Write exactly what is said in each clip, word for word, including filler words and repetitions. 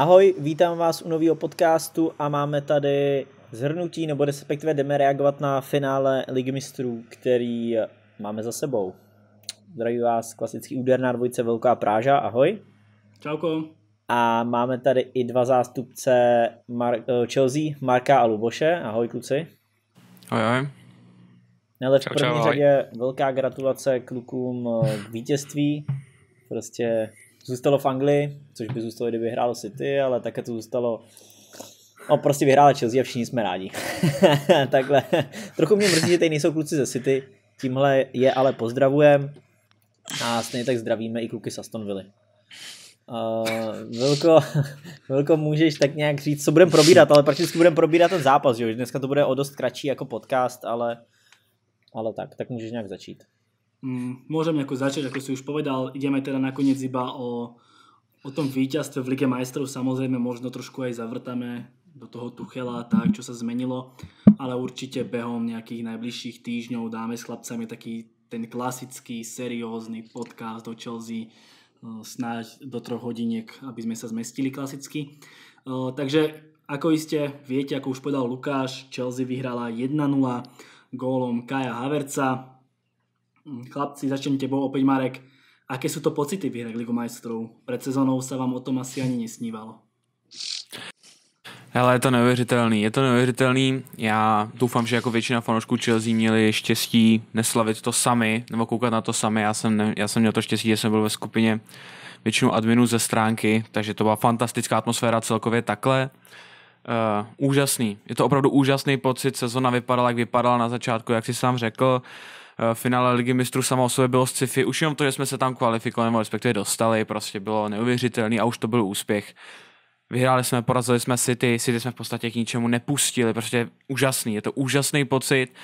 Ahoj, vítám vás u nového podcastu a máme tady zhrnutí, nebo respektive jdeme reagovat na finále Ligy mistrů, který máme za sebou. Zdraví vás klasický úder na dvojce Velká Práža, ahoj. Čauko. A máme tady i dva zástupce Mar- Chelsea, Marka a Luboše, ahoj kluci. Ahoj, ahoj. Ale v čau, první čau, řadě ahoj. Velká gratulace klukům k vítězství, prostě... Zůstalo v Anglii, což by zůstalo, kdyby hrálo City, ale také to zůstalo... No, prostě vyhrála Chelsea a všichni jsme rádi. Takhle. Trochu mě mrzí, že tady nejsou kluci ze City. Tímhle je ale pozdravujem. A stejně tak zdravíme i kluky z Aston Villy. Uh, Vilko, Vilko, můžeš tak nějak říct, co budeme probírat, ale prakticky budeme probírat ten zápas, že jo? Dneska to bude o dost kratší jako podcast, ale, ale tak, tak můžeš nějak začít. Môžem nejako začať, ako si už povedal, ideme teda nakoniec iba o, o tom víťazstve v Lige majstrov, samozrejme možno trošku aj zavrtame do toho Tuchela, tak čo sa zmenilo, ale určite behom nejakých najbližších týždňov dáme s chlapcami taký ten klasický, seriózny podcast do Chelsea, snáď do troch hodiniek, aby sme sa zmestili klasicky. Takže ako iste viete, ako už povedal Lukáš, Chelsea vyhrala jedna nula gólom Kaja Havertza. Chlapci, začnem tebou opäť, Marek. Aké sú to pocity vyhrať Ligu majstrov? Pred sezónou sa vám o tom asi ani nesnívalo. Hele, je to neuvěřitelný. Je to neuvěřitelný. Já doufám, že jako většina fanoušků Chelsea měli štěstí neslavit to sami, nebo koukat na to sami. Já jsem, ne, já jsem měl to štěstí, že jsem byl ve skupině většinu adminů ze stránky, takže to byla fantastická atmosféra celkově takhle. Uh, úžasný. Je to opravdu úžasný pocit. Sezona vypadala, jak vypadala na začátku, jak si sám řekl. Finále Ligy mistrů sama o sobě bylo sci-fi. Už jenom to, že jsme se tam kvalifikovali, nebo respektive dostali, prostě bylo neuvěřitelný a už to byl úspěch. Vyhráli jsme, porazili jsme City, City jsme v podstatě k ničemu nepustili, prostě úžasný, je to úžasný pocit.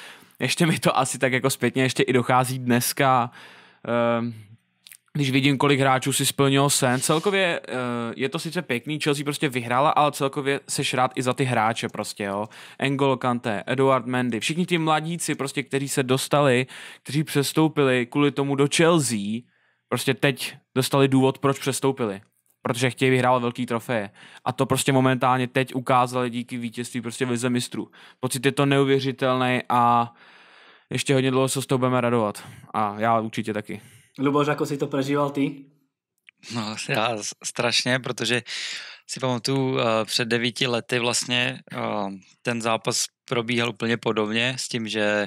Ještě mi to asi tak jako zpětně ještě i dochází dneska, když vidím, kolik hráčů si splnilo sen. Celkově je to sice pěkný, Chelsea prostě vyhrála, ale celkově seš rád i za ty hráče prostě, jo. N'Golo Kanté, Édouard Mendy, všichni ti mladíci prostě, kteří se dostali, kteří přestoupili kvůli tomu do Chelsea, prostě teď dostali důvod, proč přestoupili. Protože chtějí vyhrát velký trofeje. A to prostě momentálně teď ukázali díky vítězství prostě v Lize mistrů. Pocit je to neuvěřitelný a ještě hodně dlouho se s tou budeme radovat. A já určitě taky. Luboš, ako si to prežíval ty? No, já strašně, protože si pamatuju, uh, před devíti lety vlastně uh, ten zápas probíhal úplně podobně s tím, že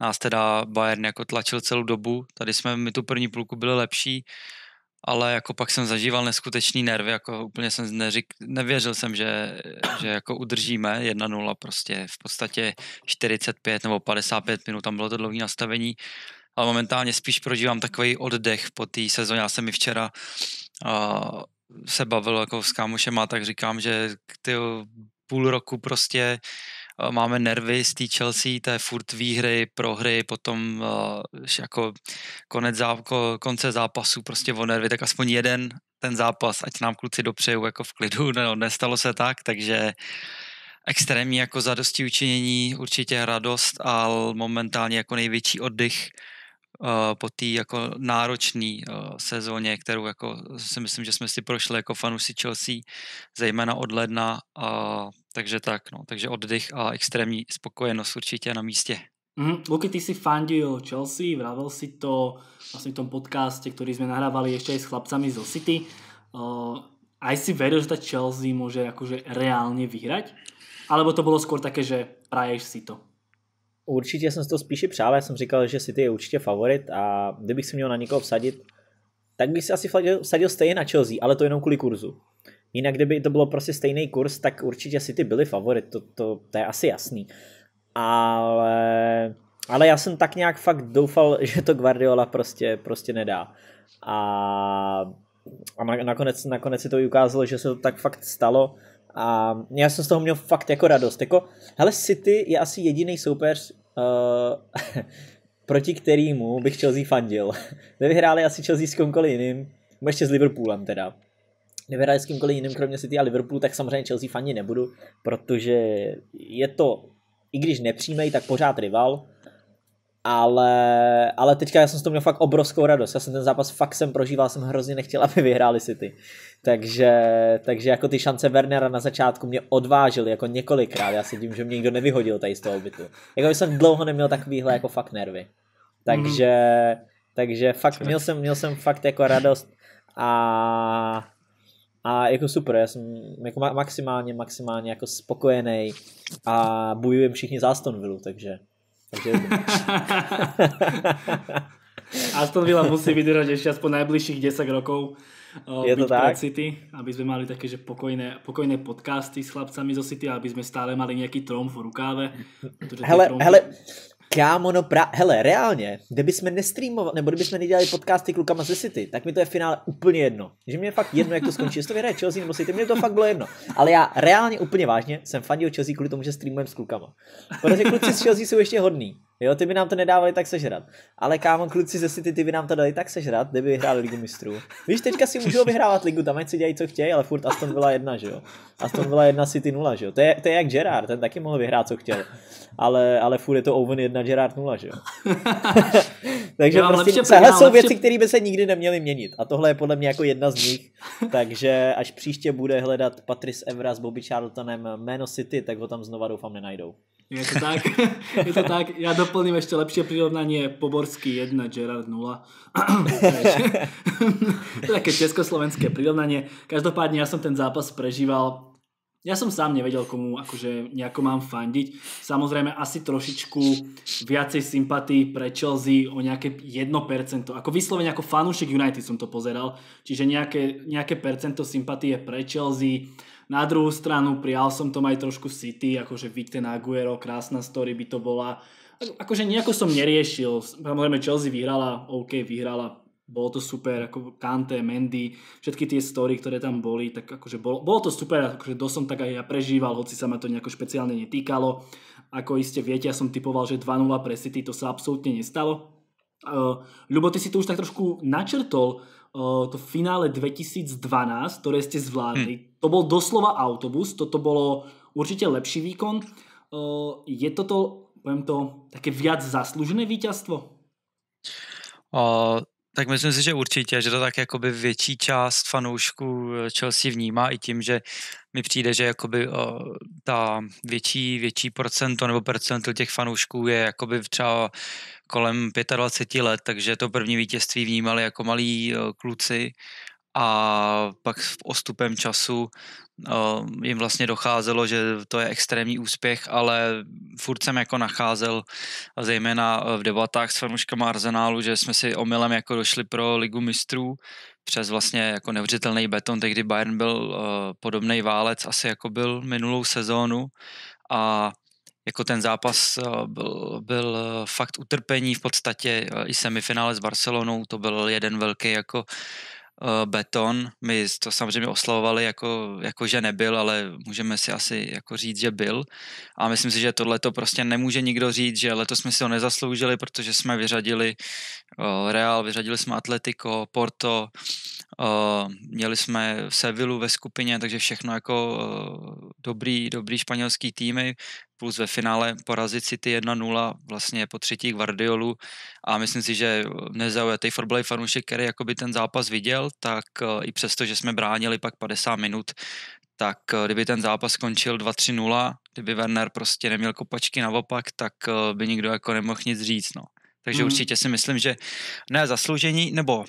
nás teda Bayern jako tlačil celou dobu. Tady jsme my tu první půlku byli lepší, ale jako pak jsem zažíval neskutečný nervy, jako úplně jsem neřík, nevěřil jsem, že, že jako udržíme jedna nula prostě v podstatě čtyřicet pět nebo padesát pět minut, tam bylo to dlouhé nastavení. Ale momentálně spíš prožívám takový oddech po té sezóně. Já jsem mi včera uh, se bavil jako s kámošem a tak říkám, že ty půl roku prostě uh, máme nervy z té Chelsea, to je furt výhry, prohry, potom uh, jako konec zápko, konce zápasu prostě o nervy, tak aspoň jeden ten zápas, ať nám kluci dopřejou jako v klidu, no, nestalo se tak, takže... Extrémní jako zadosti učinění, určitě radost, ale momentálně jako největší oddych uh, po té jako náročné uh, sezóně, kterou jako si myslím, že jsme si prošli jako fanoušci Chelsea, zejména od ledna, uh, takže tak, no, takže oddych a extrémní spokojenost určitě na místě. Mm-hmm. Luky, ty si fandil Chelsea, vravel si to vlastně v tom podcaste, který jsme nahrávali ještě aj s chlapcami z City. Uh, aj si veril, že ta Chelsea může jakože reálně vyhrať? Alebo to bylo skôr také, že praješ si to? Určitě jsem si to spíše přál, já jsem říkal, že City je určitě favorit a kdybych si měl na někoho vsadit, tak bych si asi vsadil stejně na Chelsea, ale to jenom kvůli kurzu. Jinak kdyby to bylo prostě stejný kurz, tak určitě City byli favorit, to, to, to je asi jasný. Ale, ale já jsem tak nějak fakt doufal, že to Guardiola prostě, prostě nedá. A, a nakonec, nakonec si to i ukázalo, že se to tak fakt stalo. A já jsem z toho měl fakt jako radost. Jako, hele, City je asi jediný soupeř, uh, proti kterýmu bych Chelsea fandil. Nevyhráli asi Chelsea s komkoliv jiným, nebo ještě s Liverpoolem teda. Nevyhráli s kýmkoliv jiným, kromě City a Liverpoolu, tak samozřejmě Chelsea fandit nebudu, protože je to, i když nepřímej, tak pořád rival. Ale, ale teďka já jsem s toho měl fakt obrovskou radost. Já jsem ten zápas fakt jsem prožíval, jsem hrozně nechtěl, aby vyhráli City. Takže, takže jako ty šance Wernera na začátku mě odvážily jako několikrát. Já se divím, že mě nikdo nevyhodil tady z toho bytu. Jako jsem dlouho neměl takovýhle jako fakt nervy. Takže, mm. takže fakt měl jsem, měl jsem fakt jako radost a, a jako super. Já jsem jako maximálně, maximálně jako spokojený a bojujem všichni za Aston Villu, takže Aston Villa musí vydržať ešte aspoň najbližších desať rokov uh, byť pre City, aby sme mali také že pokojné, pokojné podcasty s chlapcami zo City, aby sme stále mali nejaký tromf v rukáve. Hele, tromf... hele, kámo, no pra... hele, reálne, kdyby sme nestreamovali, nebo kdyby sme nedělali podcasty klukama ze City, tak mi to je v finále úplně jedno. Že mi je fakt jedno, jak to skončí, jestli to vyhraje Chelsea nebo City, mně to fakt bylo jedno. Ale já reálně úplně vážně jsem fandil Chelsea kvůli tomu, že streamujem s klukama. Protože kluci z Chelsea jsou ještě hodný. Jo, ty by nám to nedávali tak sežrat. Ale kámo, kluci ze City, ty by nám to dali tak sežrat, kdyby vyhráli Ligu mistrů. Víš, teďka si můžou vyhrávat ligu, tam ať si dělají, co chtějí, ale furt Aston Villa jedna, že jo. Aston Villa jedna, City nula, že jo. To je, to je jak Gerard, ten taky mohl vyhrát, co chtěl. Ale, ale furt je to Owen jedna, Gerard nula, že jo. Takže jo, prostě lepší, tohle lepší. Jsou věci, které by se nikdy neměly měnit. A tohle je podle mě jako jedna z nich. Takže až příště bude hledat Patrice Evra s Bobby Charltonem jméno City, tak ho tam znova doufám nenajdou. Je to tak, je to tak. Ja doplním ešte lepšie prirovnanie Poborský jedna, Gerard nula. To je také československé prirovnanie. Každopádne ja som ten zápas prežíval. Ja som sám nevedel, komu akože nejako mám fandiť. Samozrejme asi trošičku viacej sympatii pre Chelsea o nejaké jedno percento. Ako vyslovene ako fanúšik United som to pozeral. Čiže nejaké, nejaké percento sympatie pre Chelsea. Na druhú stranu prijal som tom aj trošku City, akože Victor Agüero, krásna story by to bola. Akože nejako som neriešil, samozrejme Chelsea vyhrala, OK, vyhrala, bolo to super, ako Kanté, Mendy, všetky tie story, ktoré tam boli, tak akože bolo, bolo to super, akože dosť som tak aj ja prežíval, hoci sa ma to nejako špeciálne netýkalo. Ako iste viete, ja som typoval, že dva nula pre City, to sa absolútne nestalo. Uh, Ľubo, ty si to už tak trošku načrtol, to finále dvetisícdvanásť, ktoré ste zvládli. To bol doslova autobus, toto bolo určite lepší výkon. Je toto, poviem to, také viac zaslužené víťazstvo? Uh, tak myslím si, že určitě, že to tak jakoby větší část fanoušků Chelsea vnímá i tím, že mi přijde, že jakoby uh, ta větší, větší procento nebo procento těch fanoušků je jakoby třeba kolem dvacet pět let, takže to první vítězství vnímali jako malí uh, kluci a pak s postupem času uh, jim vlastně docházelo, že to je extrémní úspěch, ale furt jsem jako nacházel, zejména v debatách s fanouškama Arsenálu, že jsme si omylem jako došli pro Ligu mistrů přes vlastně jako neuvěřitelný beton, tehdy Bayern byl uh, podobný válec, asi jako byl minulou sezónu a jako ten zápas byl, byl fakt utrpení v podstatě i semifinále s Barcelonou, to byl jeden velký jako beton. My to samozřejmě oslavovali jako, jako že nebyl, ale můžeme si asi jako říct, že byl. A myslím si, že tohle to prostě nemůže nikdo říct, že letos jsme si ho nezasloužili, protože jsme vyřadili Real, vyřadili jsme Atletico, Porto, měli jsme Sevillu ve skupině, takže všechno jako dobrý, dobrý španělský týmy, plus ve finále porazit City jedna nula vlastně po třetí Guardiolu a myslím si, že nezaujatý fotbalový fanoušek, který jakoby ten zápas viděl, tak i přesto, že jsme bránili pak padesát minut, tak kdyby ten zápas skončil dva tři nula, kdyby Werner prostě neměl kopačky naopak, tak by nikdo jako nemohl nic říct, no. Takže mm. určitě si myslím, že ne zasloužení, nebo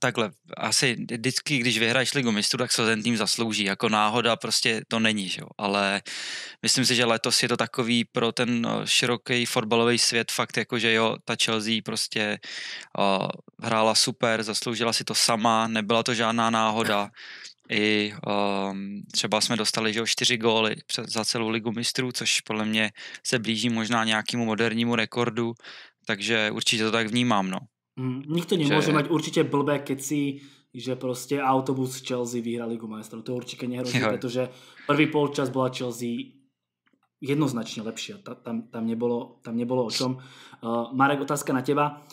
takhle, asi vždycky, když vyhraješ Ligu mistrů, tak se ten tým zaslouží, jako náhoda prostě to není, že jo? Ale myslím si, že letos je to takový pro ten široký fotbalový svět fakt, jako že jo, ta Chelsea prostě uh, hrála super, zasloužila si to sama, nebyla to žádná náhoda. I um, třeba jsme dostali že, čtyři góly za celou Ligu mistrů, což podle mě se blíží možná nějakému modernímu rekordu, takže určitě to tak vnímám, no. Mm, nikto nemôže že... mať určite blbé keci, že proste autobus Chelsea vyhrá Ligu majstrov. To určite nehrozí, jo. Pretože prvý polčas bola Chelsea jednoznačne lepšia. Ta, tam, tam, nebolo, tam nebolo o čom. Uh, Marek, otázka na teba.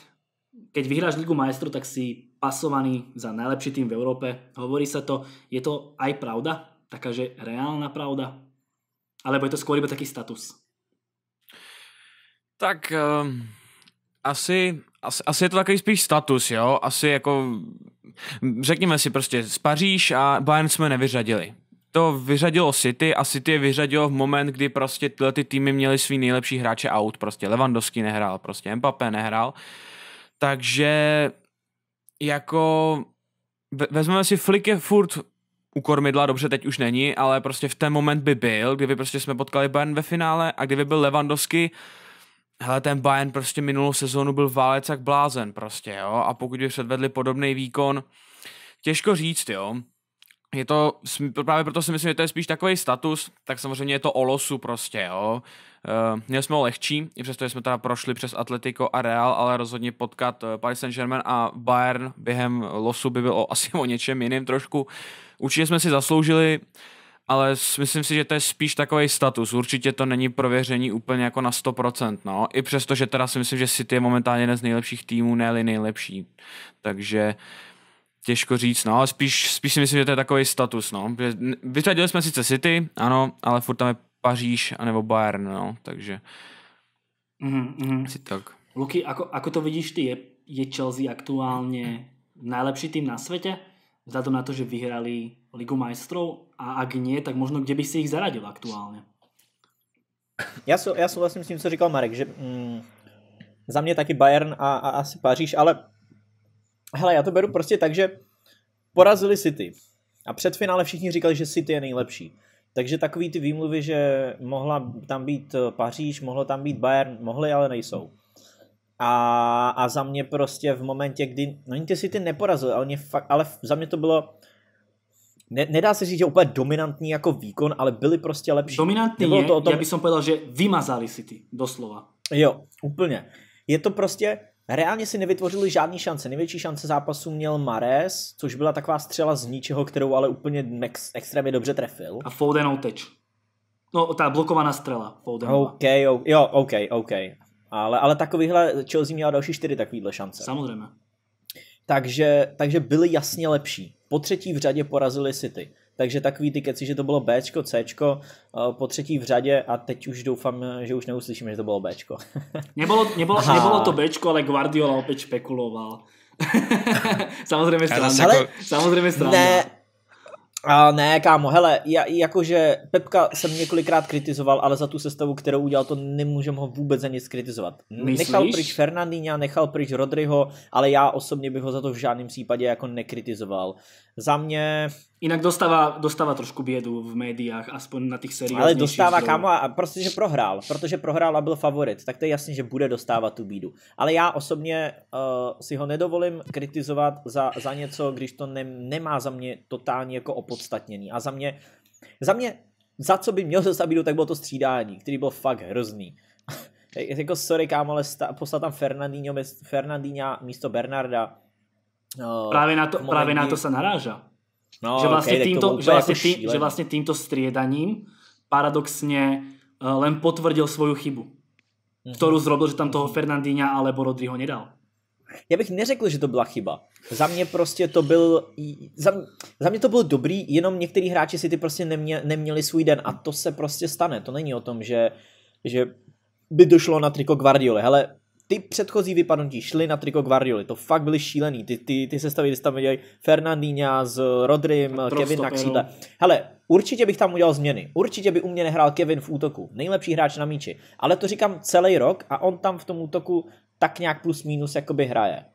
Keď vyhráš Ligu majstrov, tak si pasovaný za najlepší tým v Európe. Hovorí sa to. Je to aj pravda? Takáže reálna pravda? Alebo je to skôr iba taký status? Tak... Um... Asi, asi, asi je to takový spíš status, jo? Asi jako, řekněme si prostě, z Paříž a Bayern jsme nevyřadili. To vyřadilo City a City je vyřadilo v moment, kdy prostě tyhle ty týmy měly svý nejlepší hráče out. Prostě Lewandowski nehrál, prostě Mbappé nehrál. Takže jako vezmeme si Flicke furt u kormidla, dobře teď už není, ale prostě v ten moment by byl, kdyby prostě jsme potkali Bayern ve finále a kdyby byl Lewandowski, hele, ten Bayern prostě minulou sezónu byl válec jak blázen prostě, jo, a pokud by předvedli podobný výkon, těžko říct, jo. Je to, právě proto si myslím, že to je spíš takový status, tak samozřejmě je to o losu prostě, jo. E, měli jsme ho lehčí, i přesto, že jsme teda prošli přes Atletico a Real, ale rozhodně potkat Paris Saint-Germain a Bayern během losu by bylo asi o něčem jiným trošku. Určitě jsme si zasloužili, ale myslím si, že to je spíš takový status. Určitě to není prověření úplně jako na sto procent, no. I přesto, že teda si myslím, že City je momentálně jeden z nejlepších týmů, ne-li nejlepší. Takže těžko říct, no, ale spíš, spíš si myslím, že to je takový status, no. Vyřadili jsme sice City, ano, ale furt tam je Paříž, anebo Bayern, no, takže mm, mm. si tak. Luky, ako, ako to vidíš ty, je, je Chelsea aktuálne najlepší tým na svete? Vzhľadom na to, že vyhrali Ligu majstrov a ak nie, tak možno kde by si ich zaradil aktuálne? Ja sú, ja sú vlastne s tým, co říkal Marek, že mm, za mňa taký Bayern a, a asi Paříž, ale hele, já to beru prostě tak, že porazili City a před finále všichni říkali, že City je nejlepší. Takže takový ty výmluvy, že mohla tam být Paříž, mohlo tam být Bayern, mohly, ale nejsou. A, a za mě prostě v momentě, kdy, no oni ty City neporazili, ale, mě fakt, ale za mě to bylo, ne, nedá se říct, že úplně dominantní jako výkon, ale byli prostě lepší. Dominantní nebylo je, to o tom, já bych som povedal, že vymazali City, doslova. Jo, úplně. Je to prostě... Reálně si nevytvořili žádný šance. Největší šance zápasu měl Mares, což byla taková střela z ničeho, kterou ale úplně ex, extrémně dobře trefil. A Fodenou teč. No, ta blokovaná střela. OK, jo, jo, OK, OK. Ale, ale takovýhle Chelsea měla další čtyři takovýhle šance. Samozřejmě. Takže, takže byli jasně lepší. Po třetí v řadě porazili City. Takže takový ty keci, že to bylo Bčko, Cčko, po třetí v řadě a teď už doufám, že už neuslyšíme, že to bylo Bčko. Nebylo, nebylo, nebylo to Bčko, ale Guardiola opět špekuloval. Samozřejmě strana. Hele, samozřejmě strana. Ne, a ne, kámo, hele, já, jakože Pepka jsem několikrát kritizoval, ale za tu sestavu, kterou udělal, to nemůžem ho vůbec za nic kritizovat. Myslíš? Nechal pryč Fernandinha, nechal pryč Rodriho, ale já osobně bych ho za to v žádném případě jako nekritizoval. Za mě... Inak dostává, dostává trošku bědu v médiách, aspoň na těch seriálních. Ale dostává, kámo, a prostě, že prohrál, protože prohrál a byl favorit, tak to je jasný, že bude dostávat tu bídu. Ale já osobně uh, si ho nedovolím kritizovat za, za něco, když to ne, nemá za mě totálně jako opodstatnění. A za mě, za mě, za co by měl dostat bídu, tak bylo to střídání, který byl fakt hrozný. Jako sorry, kámo, ale sta, poslal tam Fernandinho, Fernandinha místo Bernarda. Uh, právě na to, právě na to se naráža. No, že vlastne okay, týmto, že vlastne tý, že vlastne týmto striedaním paradoxne len potvrdil svoju chybu, mm-hmm. ktorú zrobil, že tam toho Fernandinha alebo Rodriho nedal. Já bych neřekl, že to byla chyba. Za mě prostě to byl, za, za mě to bylo dobrý, jenom některý hráči si ty prostě nemě, neměli svůj den a to se prostě stane. To není o tom, že, že by došlo na triko Guardioli. Hele, ty předchozí vypadnutí šly na triko Guardioli, to fakt byly šílený, ty, ty, ty sestavy, kde tam dělají Fernandinha s Rodrym, Kevin na křídle. Hele, určitě bych tam udělal změny, určitě by u mě nehrál Kevin v útoku, nejlepší hráč na míči, ale to říkám celý rok a on tam v tom útoku tak nějak plus minus jakoby hraje.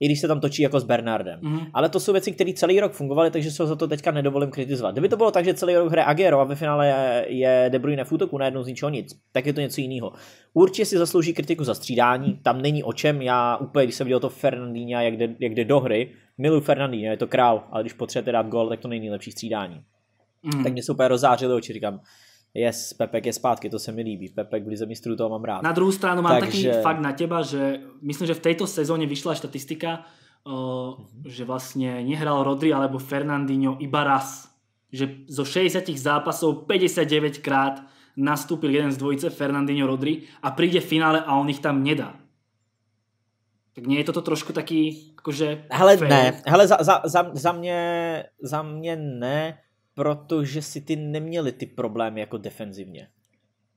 I když se tam točí jako s Bernardem. Mm. Ale to jsou věci, které celý rok fungovaly, takže se ho za to teďka nedovolím kritizovat. Kdyby to bylo tak, že celý rok hraje Agüero a ve finále je, je De Bruyne v útoku, najednou z ničeho nic, tak je to něco jiného. Určitě si zaslouží kritiku za střídání, tam není o čem. Já úplně, když jsem viděl to Fernandinha, jak jde, jak jde do hry, miluji Fernandinha, je to král, ale když potřebujete dát gól, tak to není nejlepší střídání. Mm. Tak mě se úplně rozářily oči, říkám, yes, Pepek je zpátky, to se mi líbí. Pepek v Lize mistrů, toho mám rád. Na druhou stranu mám takže... taký fakt na teba, že myslím, že v tejto sezóne vyšla štatistika, že vlastne nehral Rodri alebo Fernandinho iba raz. Že zo šesťdesiat zápasov päťdesiatdeväť krát nastúpil jeden z dvojice Fernandinho Rodri a príde v finále a on ich tam nedá. Tak nie je toto trošku taký, akože... Hele, fail. Ne. Hele, za, za, za, za mne... Za mne ne... Protože City neměli ty problémy jako defenzivně.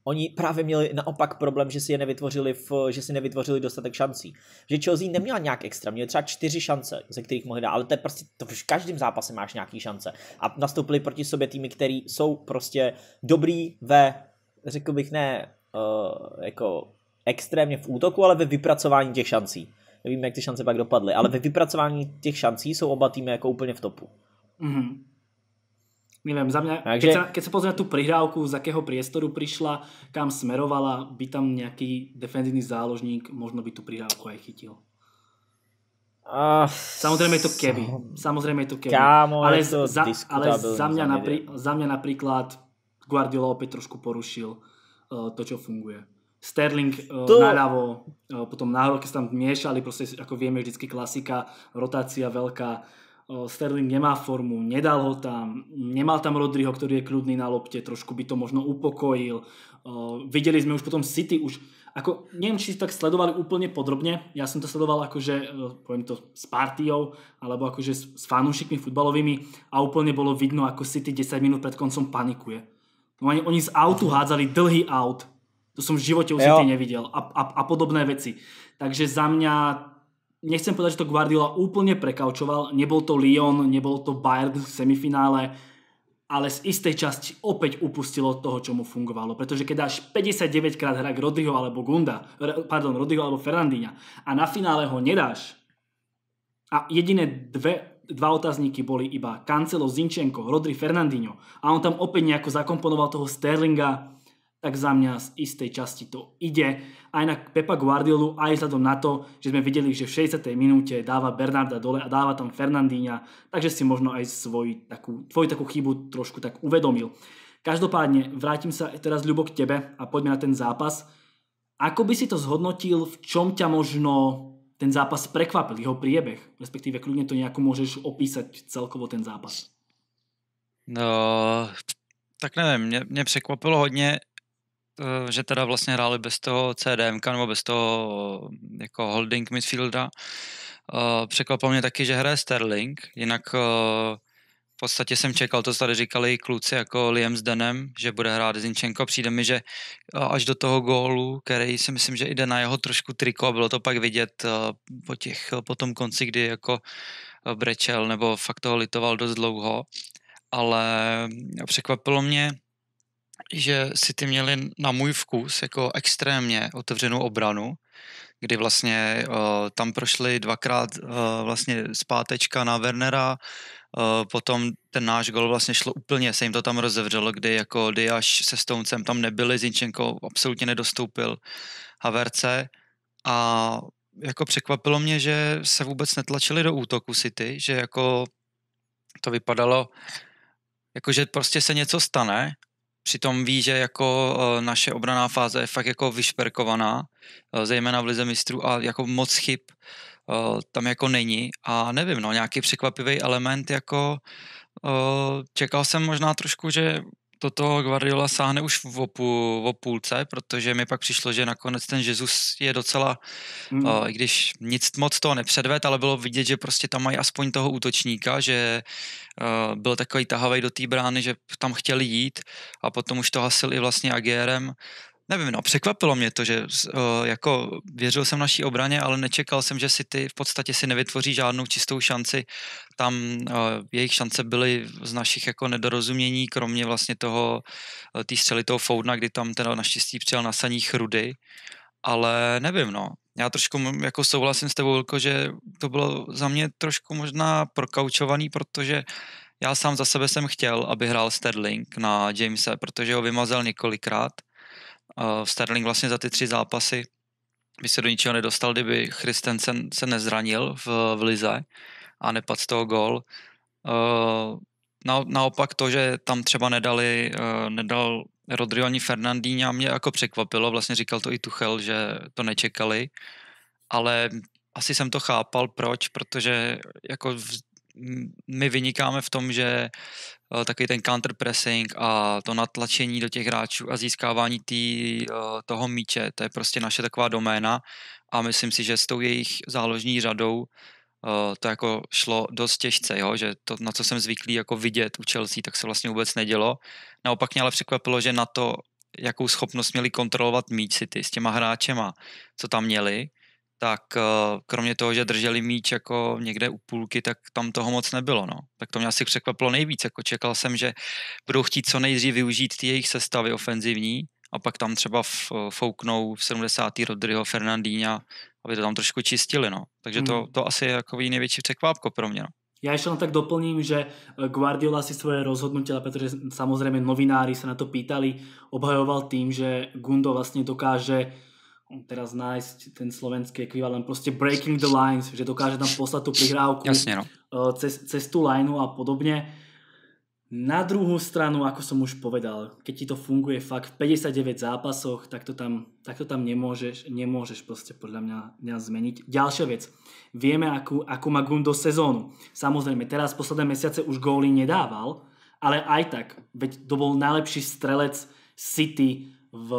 Oni právě měli naopak problém, že si je nevytvořili, v, že si nevytvořili dostatek šancí. Že Chelsea neměla nějak extra, měli třeba čtyři šance, ze kterých mohli dát, ale to je prostě, to v každém zápase máš nějaký šance. A nastoupili proti sobě týmy, které jsou prostě dobrý ve, řekl bych ne, uh, jako extrémně v útoku, ale ve vypracování těch šancí. Nevím, jak ty šance pak dopadly, ale ve vypracování těch šancí jsou oba týmy jako úplně v topu. Mm-hmm. Neviem, za mňa, Takže... keď sa, keď sa pozrieme tú prihrávku, z akého priestoru prišla, kam smerovala, by tam nejaký defenzívny záložník možno by tú prihrávku aj chytil. Uh, Samozrejme je to Kevy. Samozrejme je to Kevy. Kámo, ale to za, ale za, mňa naprí, za mňa napríklad Guardiola opäť trošku porušil uh, to, čo funguje. Sterling uh, to... naľavo, uh, potom nahoro, keď sa tam miešali, proste ako vieme, vždycky klasika, rotácia veľká. Sterling nemá formu, nedal ho tam, nemal tam Rodriho, ktorý je kľudný na lopte, trošku by to možno upokojil. Uh, videli sme už potom City, už ako, neviem, či tak sledovali úplne podrobne, ja som to sledoval akože, uh, poviem to, s partiou, alebo akože s, s fanúšikmi futbalovými a úplne bolo vidno, ako City desať minút pred koncom panikuje. No, oni, oni z autu hádzali dlhý aut, to som v živote u City nevidel a, a, a podobné veci. Takže za mňa... Nechcem povedať, že to Guardiola úplne prekaučoval. Nebol to Lyon, nebol to Bayern v semifinále, ale z istej časti opäť upustilo od toho, čo mu fungovalo. Pretože keď dáš päťdesiatdeväťkrát hrak Rodriho alebo Gunda, pardon, Rodriho alebo Fernandinha a na finále ho nedáš a jediné dve, dva otázníky boli iba Cancelo, Zinchenko, Rodri, Fernandinho a on tam opäť nejako zakomponoval toho Sterlinga, tak za mňa z istej časti to ide. Aj na Pepa Guardiolu, aj vzhľadom na to, že sme videli, že v šesťdesiatej minúte dáva Bernarda dole a dáva tam Fernandinha, takže si možno aj svoj, takú, tvoju takú chybu trošku tak uvedomil. Každopádne, vrátim sa teraz, Ľubo, k tebe a poďme na ten zápas. Ako by si to zhodnotil, v čom ťa možno ten zápas prekvapil, jeho priebeh? Respektíve, kľudne to nejako môžeš opísať celkovo ten zápas. No, tak neviem, mne, mne překvapilo hodně, že teda vlastně hráli bez toho CDMka nebo bez toho jako holding midfielda. Překvapilo mě taky, že hraje Sterling, jinak v podstatě jsem čekal, to tady říkali kluci jako Liam s Danem, že bude hrát Zinchenko, přijde mi, že až do toho gólu, který si myslím, že jde na jeho trošku triko a bylo to pak vidět po, těch, po tom konci, kdy jako brečel nebo fakt toho litoval dost dlouho, ale překvapilo mě, že City měli na můj vkus jako extrémně otevřenou obranu, kdy vlastně uh, tam prošli dvakrát uh, vlastně zpátečka na Wernera, uh, potom ten náš gol vlastně šlo úplně, se jim to tam rozevřelo, kdy jako Diáš se Stonecem tam nebyli, Zinchenko absolutně nedostoupil Havertze a jako překvapilo mě, že se vůbec netlačili do útoku City, že jako to vypadalo, jako že prostě se něco stane. Přitom ví, že jako naše obranná fáze je fakt jako vyšperkovaná, zejména v Lize mistrů a jako moc chyb tam jako není a nevím, no nějaký překvapivý element jako čekal jsem možná trošku, že toto Guardiola sáhne už o půlce, protože mi pak přišlo, že nakonec ten Jesus je docela, mm. uh, i když nic moc toho nepředved, ale bylo vidět, že prostě tam mají aspoň toho útočníka, že uh, byl takový tahavej do té brány, že tam chtěli jít a potom už to hasil i vlastně Agérem. Nevím, no překvapilo mě to, že uh, jako věřil jsem naší obraně, ale nečekal jsem, že City v podstatě si nevytvoří žádnou čistou šanci. Tam uh, jejich šance byly z našich jako nedorozumění, kromě vlastně toho uh, té střely toho Fodena, kdy tam ten naštěstí přijel na saních Rudy. Ale nevím, no. Já trošku jako souhlasím s tebou, Vilko, že to bylo za mě trošku možná prokaučovaný, protože já sám za sebe jsem chtěl, aby hrál Sterling na Jamese, protože ho vymazal několikrát. Sterling vlastně za ty tři zápasy by se do ničeho nedostal, kdyby Christensen se nezranil v, v lize a nepadl z toho gól. Na, naopak to, že tam třeba nedali, nedal Rodrigo ani Fernandinha, mě jako překvapilo, vlastně říkal to i Tuchel, že to nečekali, ale asi jsem to chápal, proč, protože jako v, my vynikáme v tom, že takový ten counterpressing a to natlačení do těch hráčů a získávání tý, toho míče, to je prostě naše taková doména a myslím si, že s tou jejich záložní řadou to jako šlo dost těžce, jo? Že to, na co jsem zvyklý jako vidět u Chelsea, tak se vlastně vůbec nedělo. Naopak mě ale překvapilo, že na to, jakou schopnost měli kontrolovat míč City s těma hráčema, co tam měli, tak kromě toho, že drželi míč jako někde u půlky, tak tam toho moc nebylo. No. Tak to mě asi překvapilo nejvíc. Jako čekal jsem, že budou chtít co nejdřív využít ty jejich sestavy ofenzivní a pak tam třeba fouknou v sedmdesátém Rodriho, Fernandinha, aby to tam trošku čistili. No. Takže to, to asi je jako největší překvápko pro mě. No. Ja ešte len tak doplním, že Guardiola si svoje rozhodnutia, pretože samozrejme novinári sa na to pýtali, obhajoval tým, že Gundo vlastne dokáže teraz nájsť ten slovenský ekvivalent, proste breaking the lines, že dokáže tam poslať tú prihrávku Jasne, no. cez, cez tú lineu a podobne. Na druhú stranu, ako som už povedal, keď ti to funguje fakt v päťdesiatdeväť zápasoch, tak to tam, tak to tam nemôžeš, nemôžeš proste podľa mňa, mňa zmeniť. Ďalšia vec, vieme, akú, akú má Gundo sezónu. Samozrejme, teraz posledné mesiace už góly nedával, ale aj tak, veď to bol najlepší strelec City v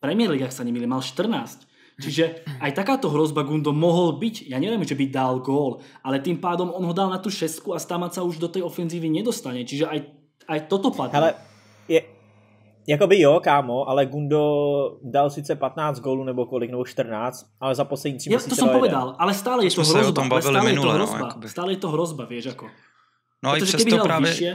Premier League, ak sa nemýlim, mal štrnásť. Čiže aj takáto hrozba Gundo mohol byť. Ja neviem, že by dal gól, ale tým pádom on ho dal na tú šestku a stámať sa už do tej ofenzívy nedostane. Čiže aj, aj toto padne. Hele, je, jakoby jo, kámo, ale Gundo dal sice patnáct gólů nebo kolik, nebo čtrnáct, ale za poslední tři měsíce. Ja to som povedal, ale stále je to hrozba. Stále, minule, je to hrozba no, stále je to hrozba, vieš ako. No Protože keby dal právě... vyššie...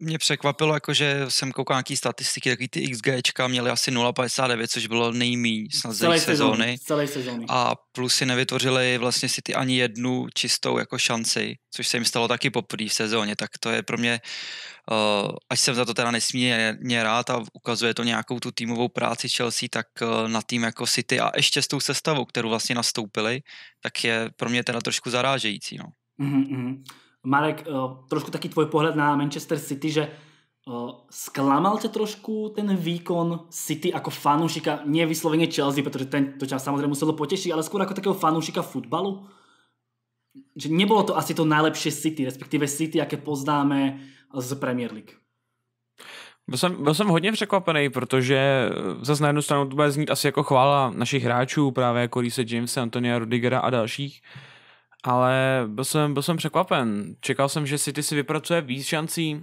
Mě překvapilo, jakože jsem koukal nějaký statistiky, takový ty XGčka měly asi nula celá padesát devět, což bylo nejmíň snad z celé sezóny. Celé sezóny. A plusy nevytvořily vlastně City ani jednu čistou jako šanci, což se jim stalo taky poprvé v sezóně, tak to je pro mě, uh, až jsem za to teda nesmírně rád a ukazuje to nějakou tu týmovou práci Chelsea, tak uh, na tým jako City a ještě s tou sestavou, kterou vlastně nastoupili, tak je pro mě teda trošku zarážející, no. Mm-hmm. Marek, trošku taký tvoj pohľad na Manchester City, že sklamal ťa trošku ten výkon City ako fanúšika, nie vyslovene Chelsea, pretože ten, to ťa samozrejme muselo potešiť, ale skôr ako takého fanúšika futbalu? Že nebolo to asi to najlepšie City, respektíve City, aké poznáme z Premier League. Byl jsem, byl jsem hodně překvapený, protože zase na jednu stranu to bude znít asi jako chvála našich hráčů, právě jako Reece Jamesa, Antonia Rüdigera a dalších. Ale byl jsem, byl jsem překvapen. Čekal jsem, že City si vypracuje víc šancí.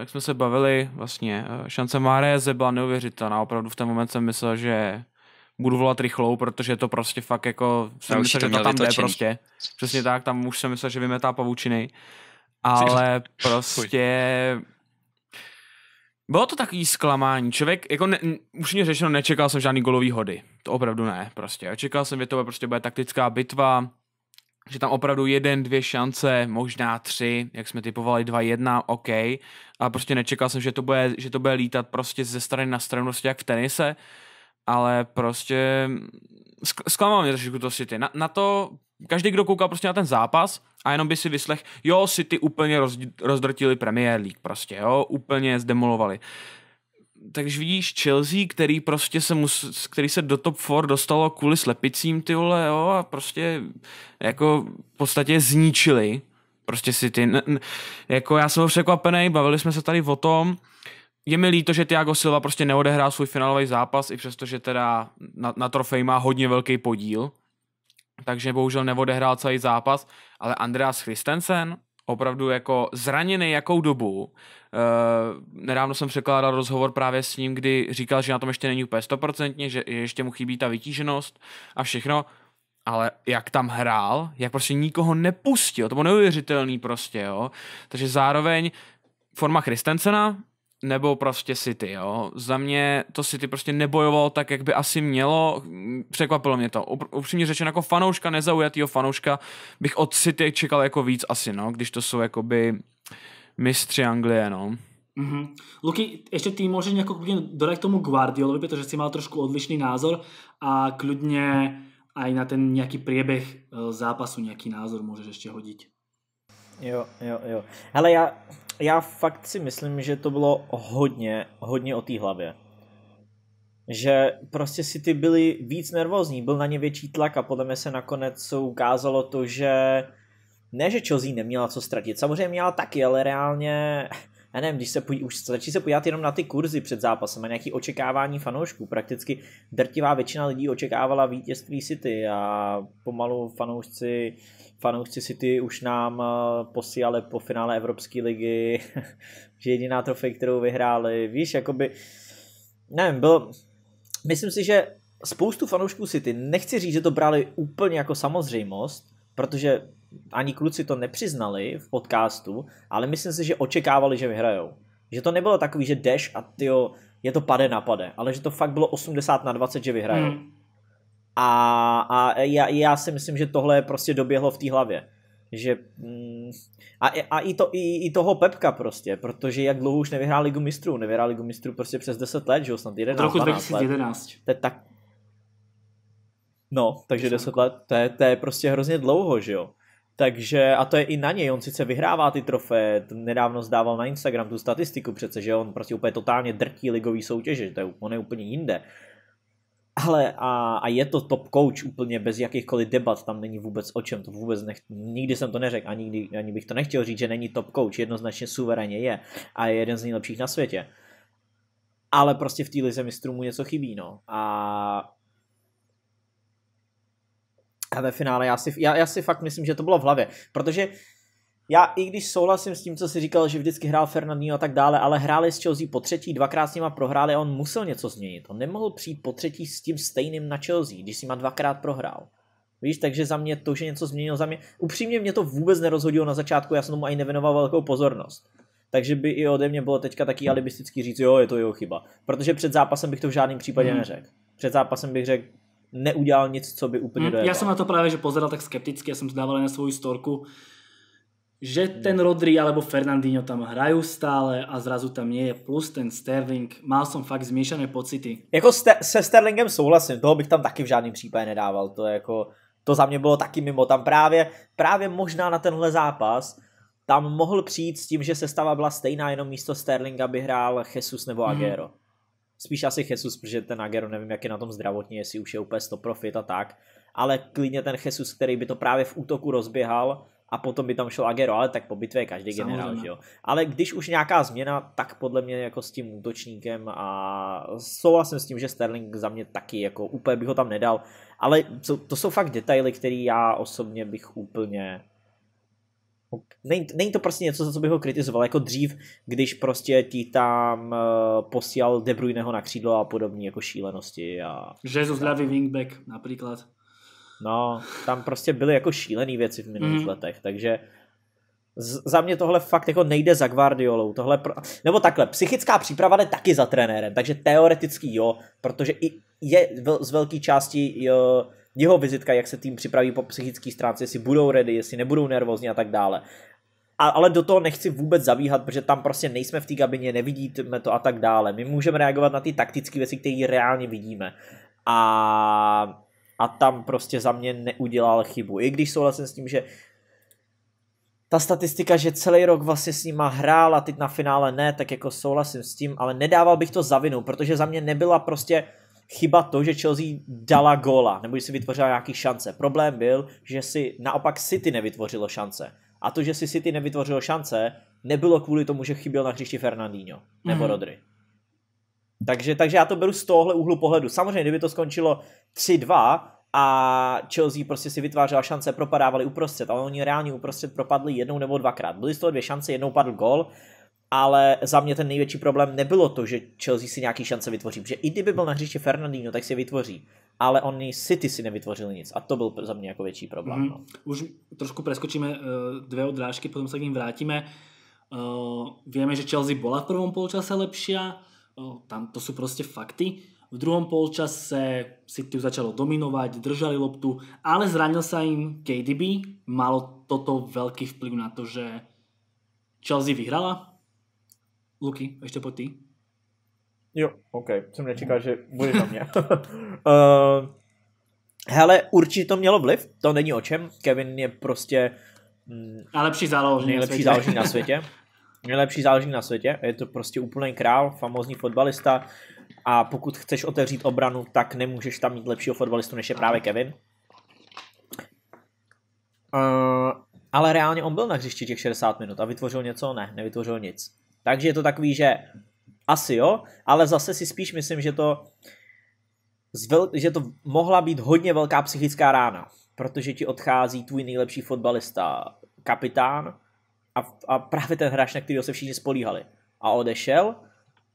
Jak jsme se bavili, vlastně šance Máreze byla neuvěřitelná. Opravdu v ten moment jsem myslel, že budu volat rychlou, protože to prostě fakt jako... Jsem myslel, že to tam jde prostě. Přesně tak, tam už jsem myslel, že vymetá pavučiny. Ale prostě... Bylo to takový zklamání. Člověk, jako ne, už mě řečeno, nečekal jsem žádný golový hody. To opravdu ne, prostě. Čekal jsem, že to prostě bude taktická bitva, že tam opravdu jeden, dvě šance, možná tři, jak jsme typovali dva, jedna, OK, ale prostě nečekal jsem, že to bude, že to bude lítat prostě ze strany na stranu, prostě jak v tenise, ale prostě zklamal mě trošku to City. Na, na to, každý, kdo koukal prostě na ten zápas a jenom by si vyslech, jo, City úplně roz, rozdrtili Premier League, prostě, jo, úplně zdemolovali. Takže vidíš Chelsea, který prostě se mus, který se do top čtyři dostalo kvůli slepicím, ty vole, jo, a prostě jako v podstatě zničili prostě City. N- n- jako já jsem byl překvapený, bavili jsme se tady o tom. Je mi líto, že Thiago Silva prostě neodehrál svůj finálový zápas, i přestože teda na, na trofej má hodně velký podíl. Takže bohužel neodehrál celý zápas, ale Andreas Christensen opravdu jako zraněný jakou dobu. Uh, nedávno jsem překládal rozhovor právě s ním, kdy říkal, že na tom ještě není úplně stoprocentně, že ještě mu chybí ta vytíženost a všechno, ale jak tam hrál, jak prostě nikoho nepustil, to bylo neuvěřitelný prostě, jo. Takže zároveň forma Christensena nebo prostě City, jo. Za mě to City prostě nebojovalo tak, jak by asi mělo. Překvapilo mě to. Upřímně řečeno, jako fanouška, nezaujatýho fanouška, bych od City čekal jako víc asi, no, když to jsou jakoby mistři Anglie, no. Mm-hmm. Luky, ešte ty môžeš nejako kľudne dodať k tomu Guardiolovi, pretože si mal trošku odlišný názor a kľudne aj na ten nejaký priebeh zápasu nejaký názor môžeš ešte hodiť. Jo, jo, jo. Hele, já, já fakt si myslím, že to bylo hodně, hodně o té hlavě. Že prostě City byli víc nervózní, byl na ně větší tlak a podle mě se nakonec ukázalo to, že ne, že Chelsea neměla co ztratit, samozřejmě měla taky, ale reálně, já nevím, když se podí, už stačí se podívat jenom na ty kurzy před zápasem a nějaké očekávání fanoušků. Prakticky drtivá většina lidí očekávala vítězství City a pomalu fanoušci, fanoušci City už nám posílali po finále Evropské ligy, že jediná trofej, kterou vyhráli, víš, jakoby nevím, bylo, myslím si, že spoustu fanoušků City, nechci říct, že to brali úplně jako samozřejmost, protože ani kluci to nepřiznali v podcastu, ale myslím si, že očekávali, že vyhrajou. Že to nebylo takový, že jdeš a tyjo, je to pade na pade, ale že to fakt bylo osmdesát na dvacet, že vyhrajou. Hmm. A, a já, já si myslím, že tohle prostě doběhlo v té hlavě. Že, a a i, to, i, i toho Pepka prostě, protože jak dlouho už nevyhrál Ligu mistrů, nevyhrál Ligu mistrů prostě přes deset let, že jo, snad jedenáct, dvanáct let. To je tak... No, takže deset let, to je, to je prostě hrozně dlouho, že jo. Takže, a to je i na něj, on sice vyhrává ty trofé, nedávno zdával na Instagram tu statistiku přece, že on prostě úplně totálně drtí ligový soutěže, to je, on je úplně jinde. Ale a, a je to top coach úplně bez jakýchkoliv debat, tam není vůbec o čem, to vůbec nech, nikdy jsem to neřekl a nikdy, ani bych to nechtěl říct, že není top coach, jednoznačně suverénně je a je jeden z nejlepších na světě. Ale prostě v té lize mistrů mu něco chybí, no. A... A ve finále já si, já, já si fakt myslím, že to bylo v hlavě, protože já i když souhlasím s tím, co si říkal, že vždycky hrál Fernandinho a tak dále, ale hráli s Chelsea po třetí, dvakrát s nima prohráli a on musel něco změnit. On nemohl přijít po třetí s tím stejným na Chelsea, když s nima dvakrát prohrál. Víš, takže za mě to, že něco změnil za mě, upřímně mě to vůbec nerozhodilo na začátku, já jsem tomu ani nevěnoval velkou pozornost. Takže by i ode mě bylo teďka taky alibistický říct, jo, je to jeho chyba. Protože před zápasem bych to v žádném případě neřekl. Před zápasem bych řekl, neudělal nic, co by úplně dojel. Já jsem na to právě že pozeral tak skepticky, já jsem to dával na svou storku, že ten Rodri alebo Fernandinho tam hrajú stále a zrazu tam nie je, plus ten Sterling, mal som fakt zmiešané pocity. Jako ste, se Sterlingem souhlasím, toho bych tam taky v žádném případě nedával, to je jako, to za mě bylo taky mimo, tam právě, právě možná na tenhle zápas, tam mohl přijít s tím, že sestava byla stejná, jenom místo Sterlinga by hrál Jesus nebo Agüero. Mm. Spíš asi Jesus, protože ten Agüero nevím, jak je na tom zdravotně, jestli už je úplně sto procent a tak, ale klidně ten Jesus, který by to právě v útoku rozběhal a potom by tam šel Agüero, ale tak po bitvě je každý samozřejmě generál, že jo. Ale když už nějaká změna, tak podle mě jako s tím útočníkem a souhlasím s tím, že Sterling za mě taky, jako úplně bych ho tam nedal, ale to jsou fakt detaily, které já osobně bych úplně... Není, není to prostě něco, za co bych ho kritizoval, jako dřív, když prostě ti tam uh, posílal De Bruyneho na křídlo a podobné jako šílenosti. A... Jesus levý wingback například. No, tam prostě byly jako šílené věci v minulých mm. letech, takže z, za mě tohle fakt jako nejde za Guardiolou, tohle pro... nebo takhle, psychická příprava jde taky za trenérem, takže teoreticky jo, protože i je z velké části jo, jeho vizitka, jak se tým připraví po psychické stránce, jestli budou ready, jestli nebudou nervózní a tak dále. A, ale do toho nechci vůbec zabíhat, protože tam prostě nejsme v té kabině, nevidíme to a tak dále. My můžeme reagovat na ty taktické věci, které reálně vidíme. A, a tam prostě za mě neudělal chybu. I když souhlasím s tím, že ta statistika, že celý rok vlastně s nima hrál a teď na finále ne, tak jako souhlasím s tím, ale nedával bych to za vinu, protože za mě nebyla prostě... chyba to, že Chelsea dala góla, nebo že si vytvořila nějaký šance. Problém byl, že si naopak City nevytvořilo šance. A to, že si City nevytvořilo šance, nebylo kvůli tomu, že chyběl na hřišti Fernandinho nebo mm. Rodri. Takže, takže já to beru z tohohle úhlu pohledu. Samozřejmě, kdyby to skončilo tři dva a Chelsea prostě si vytvářela šance, propadávali uprostřed, ale oni reálně uprostřed propadli jednou nebo dvakrát. Byly z toho dvě šance, jednou padl gól. Ale za mě ten největší problém nebylo to, že Chelsea si nějaký šance vytvoří, protože i kdyby byl na hřiště Fernandinho, tak si je vytvoří, ale oni City si nevytvořili nic a to byl za mě jako větší problém. Mm. No. Už trošku preskočíme dvě odrážky, potom se k ním vrátíme. Vieme, že Chelsea bola v prvom polčase lepšia, tam to sú prostě fakty. V druhom polčase City začalo dominovať, držali loptu, ale zranil sa im K D B, malo toto veľký vplyv na to, že Chelsea vyhrala. Luky, ještě po ty. Jo, ok, jsem nečekal, že bude na mě. uh, hele, určitě to mělo vliv, to není o čem. Kevin je prostě mm, nejlepší záložník na světě. Záložník na světě. Nejlepší záložník na světě, je to prostě úplný král, famózní fotbalista a pokud chceš otevřít obranu, tak nemůžeš tam mít lepšího fotbalistu, než je právě Kevin. Uh, ale reálně on byl na hřišti těch šedesát minut a vytvořil něco? Ne, nevytvořil nic. Takže je to takový, že asi jo, ale zase si spíš myslím, že to, že to mohla být hodně velká psychická rána, protože ti odchází tvůj nejlepší fotbalista, kapitán a, a právě ten hráč, na kterého se všichni spolíhali. A odešel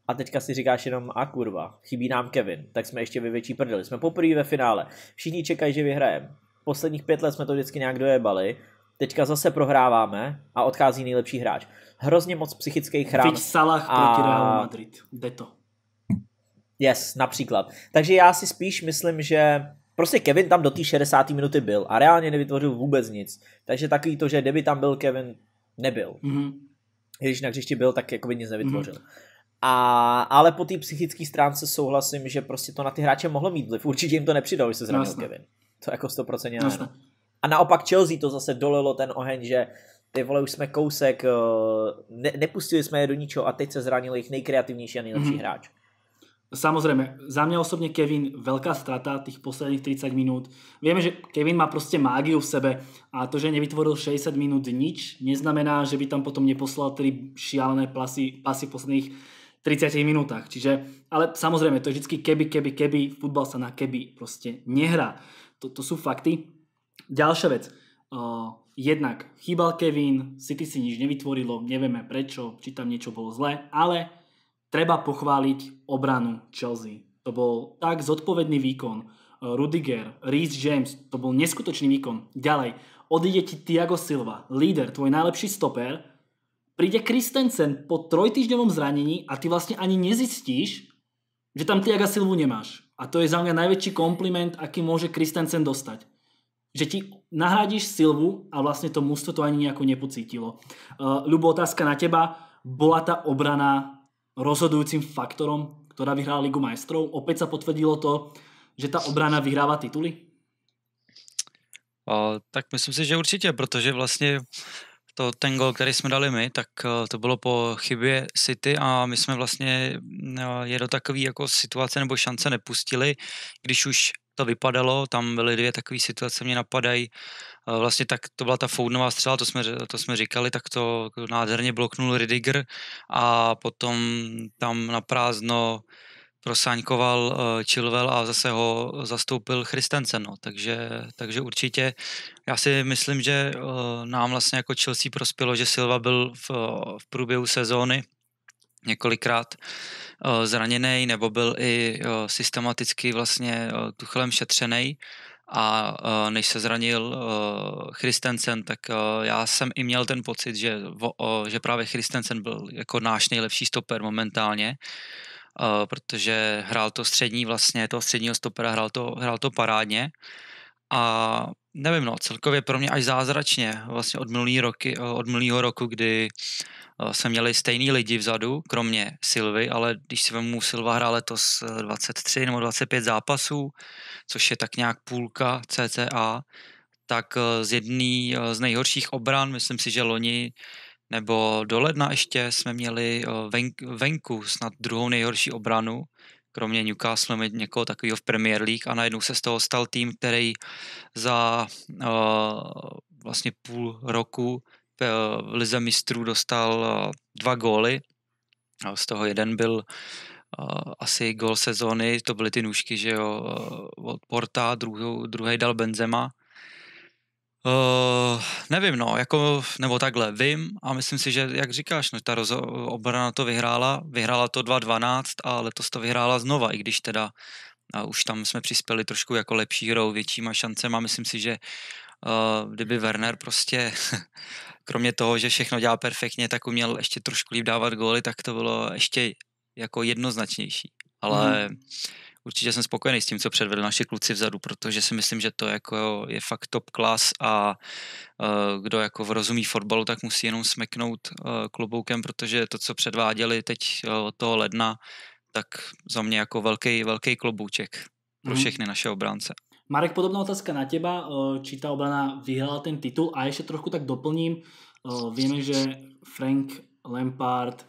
a teďka si říkáš jenom a kurva, chybí nám Kevin, tak jsme ještě ve větší prdeli. Jsme poprvé ve finále, všichni čekají, že vyhrajeme. Posledních pět let jsme to vždycky nějak dojebali, teďka zase prohráváme a odchází nejlepší hráč. Hrozně moc psychických rán. Teď Salah a... proti Real Madrid, jde to. Yes, například. Takže já si spíš myslím, že prostě Kevin tam do té šedesáté minuty byl a reálně nevytvořil vůbec nic. Takže takový to, že kdyby tam byl Kevin, nebyl. Mm-hmm. Když na hřišti byl, tak jakoby nic nevytvořil. Mm-hmm. A, ale po té psychické stránce souhlasím, že prostě to na ty hráče mohlo mít vliv. Určitě jim to nepřidalo, že se zranil Kevin. To jako sto procent ano. A naopak Chelsea to zase dolilo ten oheň, že ty vole, už jsme kousek, ne, nepustili jsme je do ničeho a teď se zranil jejich nejkreativnější a nejlepší mm-hmm. hráč. Samozrejme, za mňa osobne Kevin veľká strata tých posledných tridsať minút. Vieme, že Kevin má proste mágiu v sebe a to, že nevytvoril šesťdesiat minút nič, neznamená, že by tam potom neposlal tri šialené pasy v posledných tridsiatich minútach. Čiže, ale samozrejme, to je vždy keby, keby, keby, futbal sa na keby proste nehrá. To, to sú fakty. Ďalšia vec. Uh, jednak chýbal Kevin, City si nič nevytvorilo, nevieme prečo, či tam niečo bolo zlé, ale treba pochváliť obranu Chelsea. To bol tak zodpovedný výkon. Rüdiger, Reece James, to bol neskutočný výkon. Ďalej, odíde ti Thiago Silva, líder, tvoj najlepší stoper. Príde Christensen po trojtýždňovom zranení a ty vlastne ani nezistíš, že tam Thiago Silvu nemáš. A to je za mňa najväčší kompliment, aký môže Christensen dostať. Že ti nahrádíš Silvu a vlastne to mužstvo to ani nejako nepocítilo. Uh, Ľubo, otázka na teba. Bola tá obrana rozhodujúcim faktorom, ktorá vyhrala Ligu majstrov? Opäť sa potvrdilo to, že tá obrana vyhráva tituly? O, tak myslím si, že určitě, protože vlastně to, ten gol, který jsme dali my, tak to bylo po chybě City a my jsme vlastně je do takové jako situace nebo šance nepustili, když už to vypadalo, tam byly dvě takové situace, mě napadají, vlastně tak to byla ta Fodenová střela, to jsme, to jsme říkali, tak to nádherně bloknul Rüdiger a potom tam na prázdno prosáňkoval Chilwell a zase ho zastoupil Christensen, no. takže, takže určitě já si myslím, že nám vlastně jako Chelsea prospělo, že Silva byl v, v průběhu sezóny několikrát zraněný nebo byl i systematicky vlastně Tuchelem šetřený a než se zranil Christensen, tak já jsem i měl ten pocit, že, že právě Christensen byl jako náš nejlepší stoper momentálně, protože hrál to střední vlastně, toho středního stopera hrál to, hrál to parádně a nevím, no, celkově pro mě až zázračně vlastně od minulý roky, od minulýho roku, kdy jsme měli stejný lidi vzadu, kromě Silvy, ale když si vemu, Silva hrál letos dvacet tři nebo dvacet pět zápasů, což je tak nějak půlka cca, tak z jedný z nejhorších obran, myslím si, že loni nebo do ledna ještě jsme měli venku snad druhou nejhorší obranu, kromě Newcastle měli někoho takového v Premier League a najednou se z toho stal tým, který za uh, vlastně půl roku v Lize mistrů dostal dva góly. Z toho jeden byl uh, asi gól sezóny, to byly ty nůžky, že jo, od Porta, druhý, druhý dal Benzema. Uh, nevím, no, jako, nebo takhle, vím a myslím si, že, jak říkáš, no, ta rozo- obrana to vyhrála, vyhrála to dva dvanáct a letos to vyhrála znova, i když teda uh, už tam jsme přispěli trošku jako lepší hrou, většíma šancema, myslím si, že uh, kdyby Werner prostě, kromě toho, že všechno dělá perfektně, tak uměl ještě trošku líp dávat góly, tak to bylo ještě jako jednoznačnější, ale... Mm. Určitě jsem spokojený s tím, co předvedli naši kluci vzadu, protože si myslím, že to jako je fakt top class a uh, kdo jako rozumí fotbalu, tak musí jenom smeknout uh, kloboukem, protože to, co předváděli teď od uh, toho ledna, tak za mě jako velký, velký klobouček pro mm. všechny naše obránce. Marek, podobná otázka na teba, či ta obrana vyhrála ten titul a ještě trošku tak doplním. Uh, víme, že Frank Lampard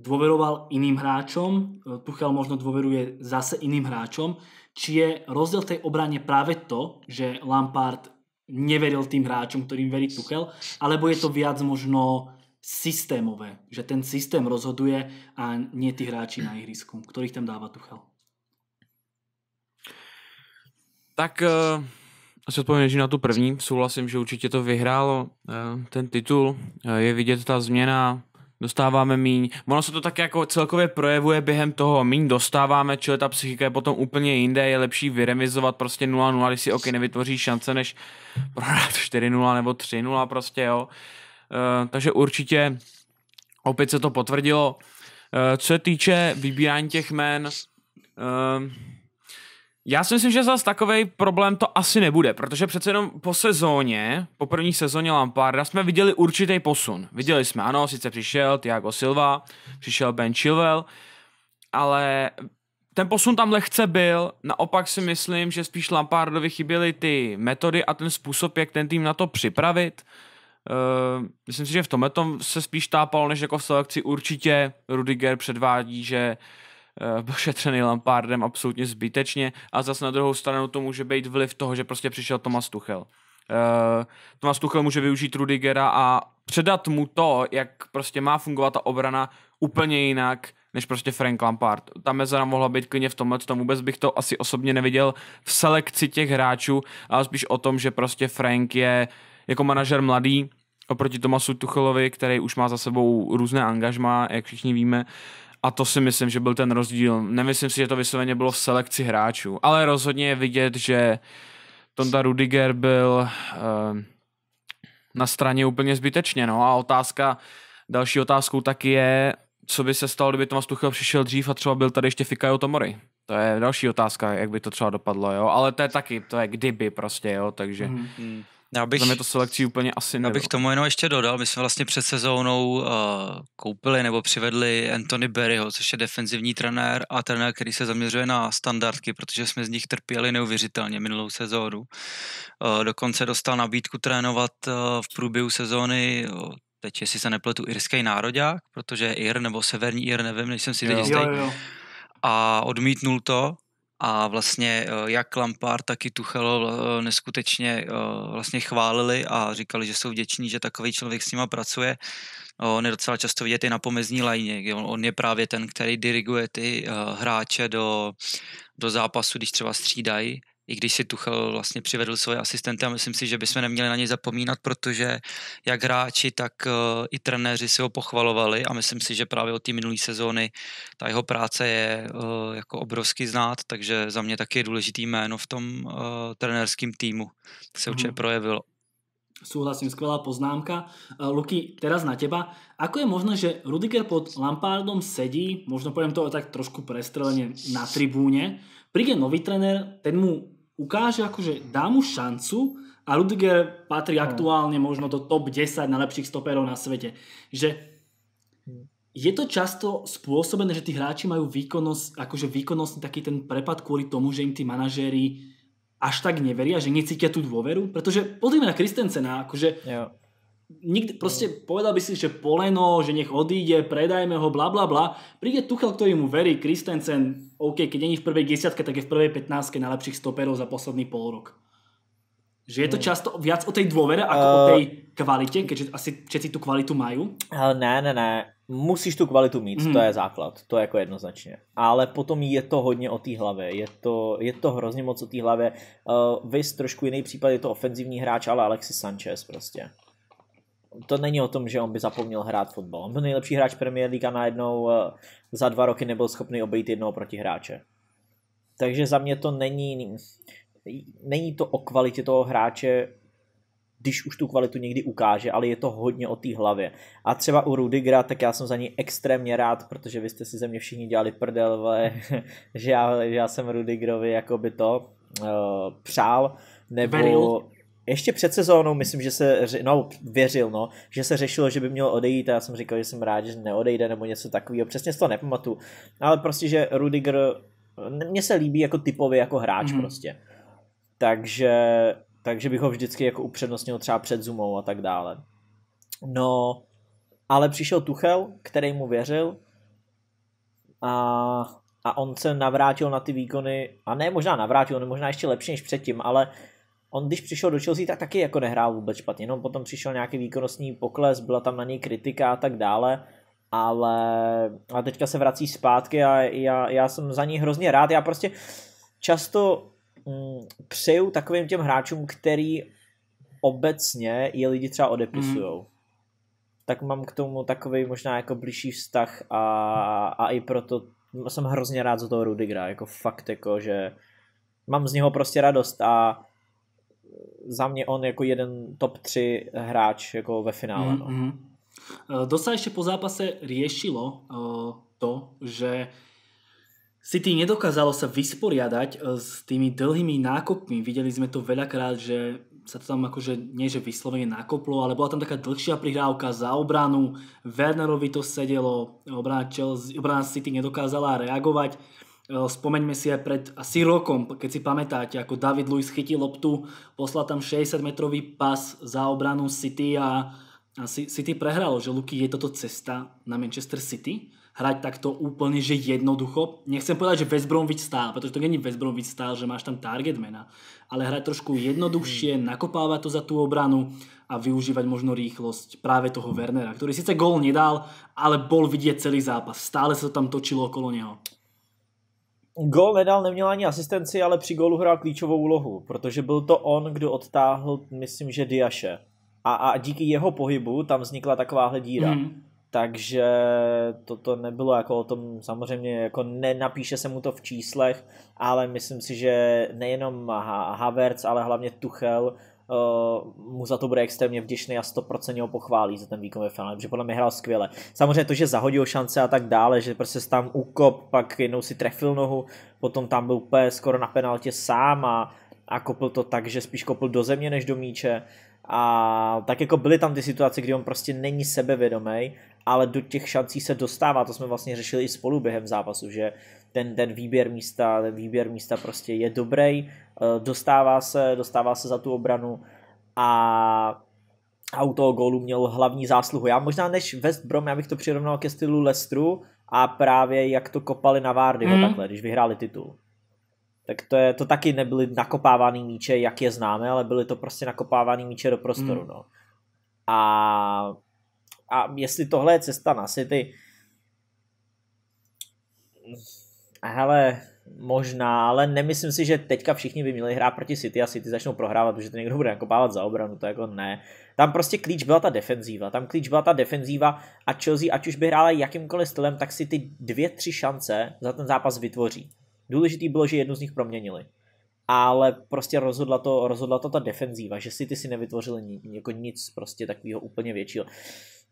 dôveroval iným hráčom, Tuchel možno dôveruje zase iným hráčom, či je rozdiel tej obrane práve to, že Lampard neveril tým hráčom, ktorým verí Tuchel, alebo je to viac možno systémové, že ten systém rozhoduje a nie tí hráči na ihrisku, ktorých tam dáva Tuchel. Tak uh, asi odpovím než na tu první, souhlasím, že určitě to vyhrálo uh, ten titul, uh, je vidět ta změna dostáváme míň. Ono se to tak jako celkově projevuje během toho, míň dostáváme, čili ta psychika je potom úplně jinde, je lepší vyrevizovat prostě nula nula, když si ok, nevytvoří šance, než prohrát čtyři nula nebo tři nula prostě, jo. E, takže určitě opět se to potvrdilo. E, co se týče vybírání těch jmen, e, já si myslím, že zase takovej problém to asi nebude, protože přece jenom po sezóně, po první sezóně Lamparda jsme viděli určitý posun. Viděli jsme, ano, sice přišel Thiago Silva, přišel Ben Chilwell, ale ten posun tam lehce byl, naopak si myslím, že spíš Lampardovi chyběly ty metody a ten způsob, jak ten tým na to připravit. Uh, myslím si, že v tomhle tom se spíš tápalo, než jako v selekci. Určitě Rüdiger předvádí, že byl šetřený Lampardem absolutně zbytečně, a zase na druhou stranu to může být vliv toho, že prostě přišel Thomas Tuchel. Uh, Thomas Tuchel může využít Rüdigera a předat mu to, jak prostě má fungovat ta obrana úplně jinak, než prostě Frank Lampard. Ta mezera mohla být klidně v tomhle, tomu vůbec bych to asi osobně neviděl v selekci těch hráčů, ale spíš o tom, že prostě Frank je jako manažer mladý oproti Thomasu Tuchelovi, který už má za sebou různé angažmá, jak všichni víme. A to si myslím, že byl ten rozdíl. Nemyslím si, že to vysloveně bylo v selekci hráčů, ale rozhodně je vidět, že Tonda Rüdiger byl uh, na straně úplně zbytečně. No a otázka, další otázkou taky je, co by se stalo, kdyby Thomas Tuchel přišel dřív a třeba byl tady ještě Fikayo Tomori. To je další otázka, jak by to třeba dopadlo, jo. Ale to je taky, to je kdyby prostě, jo, takže... Mm-hmm. Já bych, to selekcí úplně asi já bych tomu jenom ještě dodal, my jsme vlastně před sezónou uh, koupili nebo přivedli Anthony Berryho, což je defenzivní trenér a trenér, který se zaměřuje na standardky, protože jsme z nich trpěli neuvěřitelně minulou sezónu. Uh, dokonce dostal nabídku trénovat uh, v průběhu sezóny, uh, teď jestli se nepletu, irský nároďák, protože je Ir nebo Severní Ir, nevím, nejsem si teď jistý. A odmítnul to. A vlastně jak Lampard, tak i Tuchel neskutečně vlastně chválili a říkali, že jsou vděční, že takový člověk s nima pracuje. On je docela často vidět i na pomezní lajně. On je právě ten, který diriguje ty hráče do, do zápasu, když třeba střídají. I když si Tuchel vlastně přivedl svoje asistenty a myslím si, že bychom neměli na něj zapomínat, protože jak hráči, tak i trenéři si ho pochvalovali a myslím si, že právě od té minulé sezóny ta jeho práce je jako obrovský znát, takže za mě taky je důležitý jméno v tom uh, trenérském týmu, se určitě projevilo. Súhlasím, skvelá poznámka. Luky, teraz na teba. Ako je možné, že Rüdiger pod Lampardom sedí, možno poviem to tak trošku prestrelene, na tribúne, príde nový trenér, ten mu ukáže, akože dá mu šancu a Rüdiger patrí aktuálne možno do top desať najlepších stoperov na svete. Že je to často spôsobené, že tí hráči majú výkonnosť, akože výkonnosť taký ten prepad kvôli tomu, že im tí manažéri až tak neveria, že necítia tú dôveru? Pretože pozrime na Christensena, akože jo. Nikdy, proste povedal by si, že poleno, že nech odíde, predajme ho, bla bla bla. Príde Tuchel, ktorý mu verí, Christensen, OK, keď není v prvej desiatke, tak je v prvej pätnástke najlepších stoperov za posledný pol rok. Že je to často viac o tej dôvere ako uh, o tej kvalite, keďže asi všetci tú kvalitu majú? Uh, ne, ne, ne. Musíš tú kvalitu mít, hmm. to je základ, to je jako jednoznačně. Ale potom je to hodně o té hlavě, je to, je to hrozně moc o té hlavě. Uh, Vys trošku jiný případ, je to ofenzivní hráč, ale Alexis Sanchez prostě. To není o tom, že on by zapomněl hrát fotbal. On byl nejlepší hráč Premier League a najednou za dva roky nebyl schopný obejít jednoho protihráče. Takže za mě to není, není to o kvalitě toho hráče, když už tu kvalitu někdy ukáže, ale je to hodně o té hlavě. A třeba u Rüdigera, tak já jsem za ní extrémně rád, protože vy jste si ze mě všichni dělali prdel, vle, že, já, že já jsem Rüdigerovi jakoby to uh, přál, nebo... Beril. Ještě před sezónou, myslím, že se, no, věřil, no, že se řešilo, že by měl odejít a já jsem říkal, že jsem rád, že neodejde nebo něco takového, přesně si to nepamatuju, ale prostě, že Rüdiger, mně se líbí jako typově, jako hráč mm-hmm. prostě, takže, takže bych ho vždycky jako upřednostnil třeba před Zumou a tak dále. No, ale přišel Tuchel, který mu věřil a, a on se navrátil na ty výkony a ne možná navrátil, ne možná ještě lepší než předtím, ale on když přišel do Chelsea, tak taky jako nehrál vůbec špatně, no potom přišel nějaký výkonnostní pokles, byla tam na něj kritika a tak dále, ale a teďka se vrací zpátky a já, já jsem za ní hrozně rád, já prostě často mm, přeju takovým těm hráčům, který obecně je lidi třeba odepisujou. Mm. tak mám k tomu takový možná jako blížší vztah a, a i proto jsem hrozně rád za toho Rüdigera, jako fakt jako, že mám z něho prostě radost a za mě on jako jeden top tři hráč jako ve finále. No. Mm-hmm. Dosť sa ešte po zápase riešilo to, že City nedokázalo sa vysporiadať s tými dlhými nákopmi. Videli sme to veľakrát, že sa to tam akože, nie že vyslovene nákoplo, ale bola tam taká dlhšia prihrávka za obranu. Wernerovi to sedelo, obrana, Chelsea, obrana City nedokázala reagovať. Spomeňme si aj pred asi rokom, keď si pamätáte, ako David Luiz chytil loptu, poslal tam šesťdesiatmetrový pas za obranu City a City prehralo, že Luky, je toto cesta na Manchester City? Hrať takto úplne, že jednoducho. Nechcem povedať, že West Bromwich style, pretože to nie je West Bromwich style, že máš tam targetmana, ale hrať trošku jednoduchšie, nakopávať to za tú obranu a využívať možno rýchlosť práve toho Wernera, ktorý síce gól nedal, ale bol vidieť celý zápas. Stále sa to tam točilo okolo neho. Gól nedal, neměl ani asistenci, ale při gólu hrál klíčovou úlohu, protože byl to on, kdo odtáhl, myslím, že Diaše. A, a díky jeho pohybu tam vznikla takováhle díra. Mm. Takže toto nebylo jako o tom, samozřejmě jako nenapíše se mu to v číslech, ale myslím si, že nejenom Havertz, ale hlavně Tuchel uh, mu za to bude extrémně vděčný a sto procent ho pochválí za ten výkon ve finále, protože podle mě hrál skvěle. Samozřejmě to, že zahodil šance a tak dále, že prostě tam ukop, pak jednou si trefil nohu, potom tam byl úplně skoro na penaltě sám a, a kopl to tak, že spíš kopl do země než do míče. A tak jako byly tam ty situace, kdy on prostě není sebevědomý, ale do těch šancí se dostává. To jsme vlastně řešili i spolu během zápasu, že ten, ten výběr místa, ten výběr místa prostě je dobrý, dostává se, dostává se za tu obranu a, a u toho gólu měl hlavní zásluhu. Já možná než West Brom, já bych to přirovnal ke stylu Leicesteru a právě jak to kopali na Vardyho mm. takhle, když vyhráli titul. Tak to, je, to taky nebyly nakopávaný míče, jak je známe, ale byly to prostě nakopávaný míče do prostoru. Mm. No. A, a jestli tohle je cesta na City, hele, možná, ale nemyslím si, že teďka všichni by měli hrát proti City a City začnou prohrávat, protože to někdo bude nakopávat za obranu, to jako ne. Tam prostě klíč byla ta defenzíva, tam klíč byla ta defenzíva a Chelsea, ať už by hrála jakýmkoliv stylem, tak si ty dvě, tři šance za ten zápas vytvoří. Důležitý bylo, že jednu z nich proměnili. Ale prostě rozhodla to, rozhodla to ta defenzíva, že City si nevytvořili ni, jako nic prostě takového úplně většího.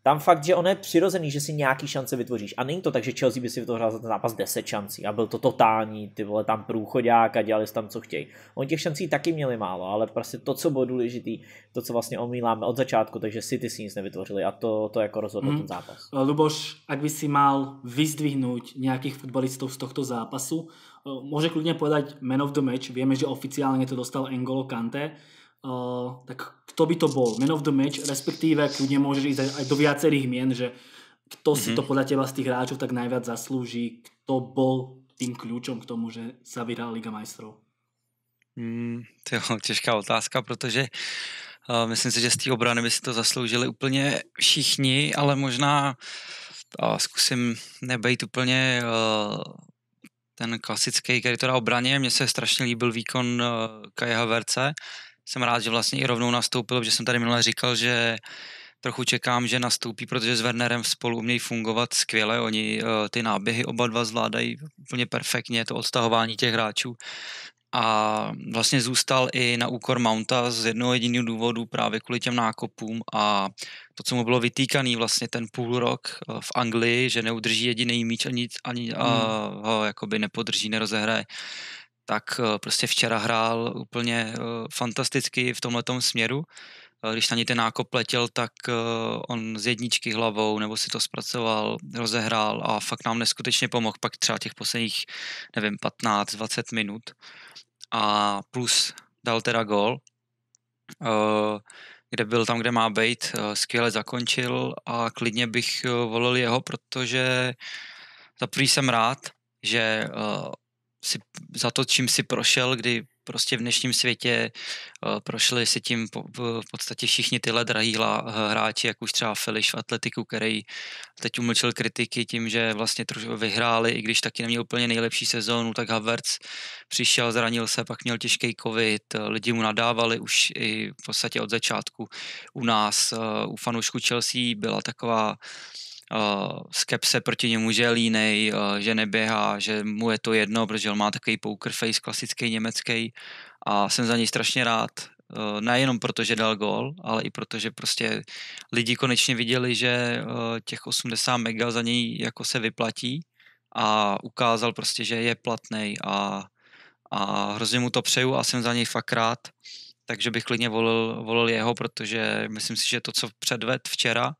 Tam fakt, že ono je přirozený, že si nějaký šance vytvoříš. A není to tak, že Chelsea by si vytvořila za ten zápas deset šancí a byl to totální, ty vole tam průchodák a dělali si tam, co chtějí. Oni těch šancí taky měli málo, ale prostě to, co bylo důležitý, to, co vlastně omíláme od začátku, takže City si nic nevytvořili a to, to jako rozhodlo mm. ten zápas. Luboš, ak by si mal vyzdvihnúť nějakých futbalistov z tohto zápasu, môže kľudne povedať man of the match, vieme, že oficiálne to dostal N'Golo Kanté, uh, tak kto by to bol? Man of the match, respektíve kľudne môžeš ísť aj do viacerých mien, že kto mm-hmm. si to podľa teba z tých hráčov tak najviac zaslúži, kto bol tým kľúčom k tomu, že sa vyhrala Liga majstrov? Mm, to je těžká otázka, protože uh, myslím si, že z té obrany by si to zasloužili úplně všichni, ale možná uh, zkusím nebejt úplně uh, ten klasický, který to dá obraně. Mně se strašně líbil výkon uh, Kai Havertze. Jsem rád, že vlastně i rovnou nastoupil, protože jsem tady minule říkal, že trochu čekám, že nastoupí, protože s Wernerem spolu umějí fungovat skvěle. Oni uh, ty náběhy oba dva zvládají úplně perfektně, to odstahování těch hráčů. A vlastně zůstal i na úkor Mounta z jednoho jediného důvodu, právě kvůli těm nákopům a to, co mu bylo vytýkaný vlastně ten půl rok v Anglii, že neudrží jediný míč ani, ani hmm. a ho jakoby nepodrží, nerozehraje, tak prostě včera hrál úplně fantasticky v tomhletom směru. Když na ní ten nákop letěl, tak on z jedničky hlavou, nebo si to zpracoval, rozehrál a fakt nám neskutečně pomohl pak třeba těch posledních, nevím, patnáct dvacet minut a plus dal teda gól, kde byl tam, kde má být, skvěle zakončil a klidně bych volil jeho, protože za prvý jsem rád, že si za to, čím si prošel, kdy prostě v dnešním světě uh, prošli si tím po, v podstatě všichni tyhle drahí hráči, jak už třeba Filiš v Atletiku, který teď umlčel kritiky tím, že vlastně trošku vyhráli, i když taky neměl úplně nejlepší sezónu, tak Havertz přišel, zranil se, pak měl těžký covid, lidi mu nadávali už i v podstatě od začátku u nás, uh, u fanoušků Chelsea byla taková Uh, skepse proti němu, že je línej, uh, že neběhá, že mu je to jedno, protože on má takový poker face, klasický německý, a jsem za něj strašně rád. Uh, nejenom proto, že dal gól, ale i proto, že prostě lidi konečně viděli, že uh, těch osmdesát mega za něj jako se vyplatí, a ukázal prostě, že je platnej, a, a hrozně mu to přeju a jsem za něj fakt rád. Takže bych klidně volil, volil jeho, protože myslím si, že to, co předved včera,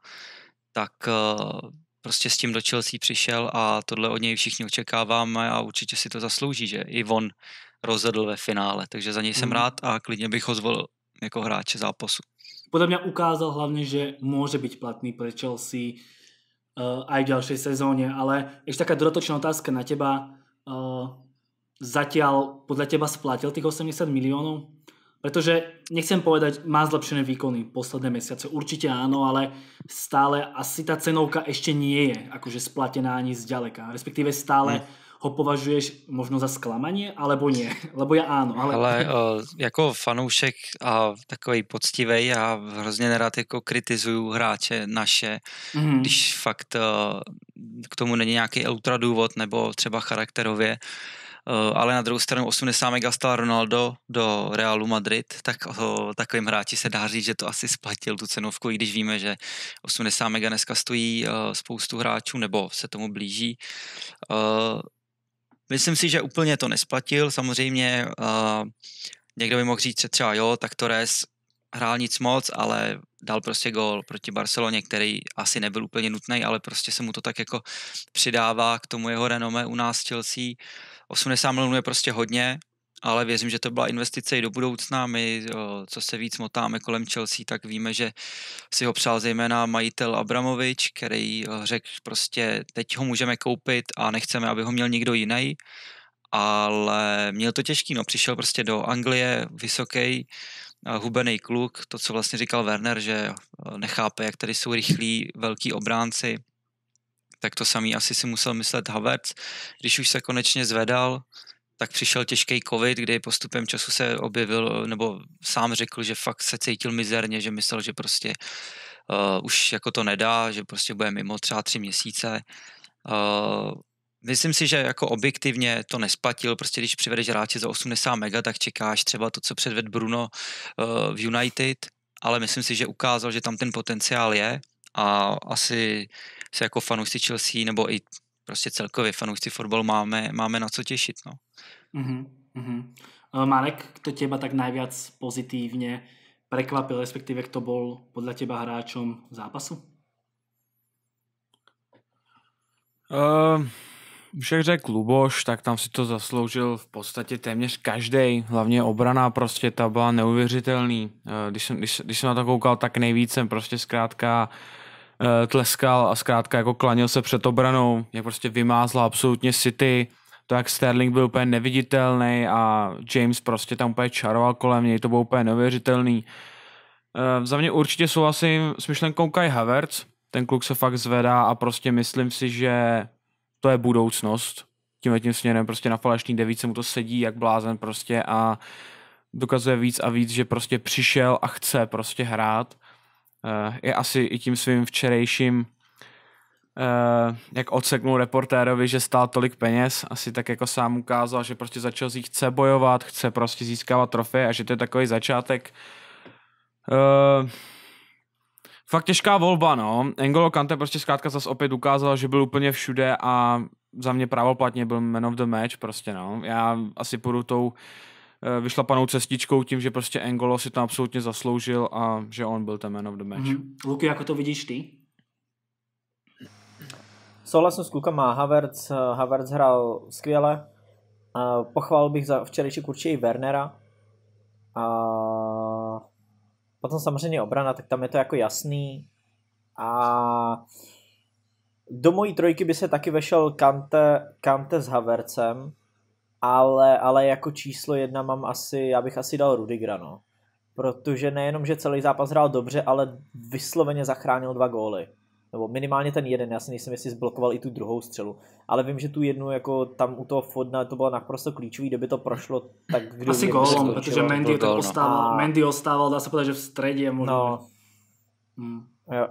tak prostě s tím do Chelsea přišel a tohle od něj všichni očekáváme a určitě si to zaslouží, že i on rozhodl ve finále, takže za něj jsem mm. rád a klidně bych ho zvolil jako hráče zápasu. Podle mě ukázal hlavně, že může být platný pro Chelsea uh, aj v ďalšej sezóně, ale ještě taká dodatočná otázka na teba. Uh, zatiaľ podle teba splatil tých osemdesiat miliónov? Pretože nechcem povedať, má zlepšené výkony posledné mesiace. Určite áno, ale stále asi tá cenovka ešte nie je akože splatená ani zďaleka. Respektíve stále hmm. ho považuješ možno za sklamanie, alebo nie. Lebo ja áno. Ale, ale o, jako fanoušek a takovej poctivej, ja hrozně nerad jako kritizuju hráče naše, hmm. když fakt o, k tomu není nějaký ultra důvod nebo třeba charakterově. Ale na druhou stranu osmdesát mega stal Ronaldo do Realu Madrid, tak o takovým hráči se dá říct, že to asi splatil tu cenovku, i když víme, že osmdesát mega dneska stojí spoustu hráčů, nebo se tomu blíží. Myslím si, že úplně to nesplatil, samozřejmě někdo by mohl říct, že třeba jo, tak Torres hrál nic moc, ale dal prostě gól proti Barceloně, který asi nebyl úplně nutný, ale prostě se mu to tak jako přidává k tomu jeho renomé u nás Chelsea. osmdesát milionů je prostě hodně, ale věřím, že to byla investice i do budoucna. My, co se víc motáme kolem Chelsea, tak víme, že si ho přál zejména majitel Abramovič, který řekl prostě, teď ho můžeme koupit a nechceme, aby ho měl nikdo jiný, ale měl to těžký. No, přišel prostě do Anglie, vysoký, hubený kluk, to, co vlastně říkal Werner, že nechápe, jak tady jsou rychlí, velký obránci. Tak to samý asi si musel myslet Havertz. Když už se konečně zvedal, tak přišel těžký covid, kdy postupem času se objevil, nebo sám řekl, že fakt se cítil mizerně, že myslel, že prostě uh, už jako to nedá, že prostě bude mimo třeba tři měsíce. Uh, myslím si, že jako objektivně to nesplatil, prostě když přivedeš hráče za osmdesát mega, tak čekáš třeba to, co předved Bruno uh, v United, ale myslím si, že ukázal, že tam ten potenciál je. A asi se jako fanoušci Chelsea nebo i prostě celkově fanoušci fotbalu máme, máme na co těšit. No. Uh-huh, uh-huh. Marek, kto teba tak najviac pozitívne prekvapil, respektíve kto bol podľa teba hráčom zápasu? Uh, však řekl Luboš, tak tam si to zasloužil v podstatě téměř každej, hlavně obrana prostě ta byla neuvěřitelný. Když jsem, když, když jsem na to koukal, tak nejvíc jsem prostě zkrátka tleskal a zkrátka jako klanil se před obranou, je prostě vymázla absolutně City, to jak Sterling byl úplně neviditelný a James prostě tam úplně čaroval kolem něj, to bylo úplně neuvěřitelný. E, za mě určitě souhlasím s myšlenkou Kai Havertz, ten kluk se fakt zvedá a prostě myslím si, že to je budoucnost, tímhle tím směrem prostě na falešný devíce mu to sedí jak blázen prostě a dokazuje víc a víc, že prostě přišel a chce prostě hrát. Uh, je asi i tím svým včerejším, uh, jak odseknul reportérovi, že stál tolik peněz, asi tak jako sám ukázal, že prostě za Chelsea chce bojovat, chce prostě získávat trofeje a že to je takový začátek. Uh, fakt těžká volba, no. N'Golo Kanté prostě zkrátka zase opět ukázal, že byl úplně všude a za mě právoplatně byl man of the match prostě, no. Já asi půjdu tou vyšla panou cestičkou tím, že prostě N'Golo si to absolutně zasloužil a že on byl ten man of the match. Mm-hmm. Luky, jako to vidíš ty? Souhlasím s klukama. Havertz, Havertz hrál skvěle. Pochválil bych za včerejší určitě i Wernera. A potom samozřejmě obrana, tak tam je to jako jasný. A do mojí trojky by se taky vešel Kante, Kante s Havertzem. ale, ale jako číslo jedna mám asi, já bych asi dal Rüdigera, no. Protože nejenom, že celý zápas hrál dobře, ale vysloveně zachránil dva góly. Nebo minimálně ten jeden, já si nejsem, jestli zblokoval i tu druhou střelu. Ale vím, že tu jednu, jako tam u toho Fodna, to bylo naprosto klíčový, kdyby to prošlo, tak kdo asi gólom, protože Mendy tak ostával, a... Mendy ostával, dá se povedať, že v stredě možná. No. Hmm. Jo,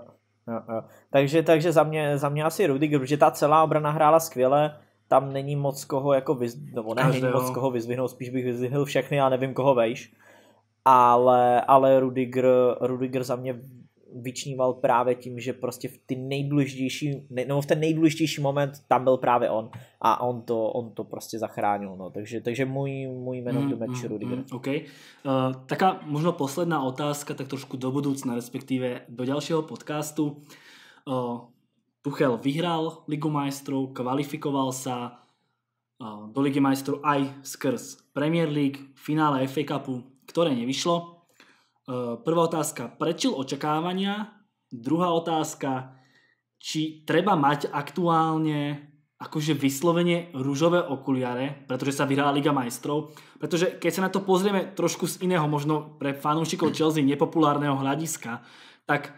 jo, jo. Takže, takže za, mě, za mě asi Rüdiger, protože ta celá obrana hrála skvěle, tam není moc koho jako vyz... nebo ne, není moc koho vyzvihnout, spíš bych vyzvihl všechny, já nevím, koho vejš. Ale, ale Rüdiger, Rüdiger za mě vyčníval právě tím, že prostě v, ty nejdůležitější, ne, no v ten nejdůležitější moment tam byl právě on a on to, on to prostě zachránil. No. Takže, takže můj, můj jméno mm, do match mm, Rüdiger. Mm, okay. uh, taká možno posledná otázka, tak trošku do budoucna, respektive do dalšího podcastu. Uh, Tuchel vyhrál Ligu majstrov, kvalifikoval sa uh, do Ligy majstrov aj skrz Premier League, finále ef á Cupu, ktoré nevyšlo. Prvá otázka, prečil očakávania? Druhá otázka, či treba mať aktuálne akože vyslovene ružové okuliare, pretože sa vyhrala Liga majstrov? Pretože keď sa na to pozrieme trošku z iného, možno pre fanúšikov Chelsea nepopulárneho hľadiska, tak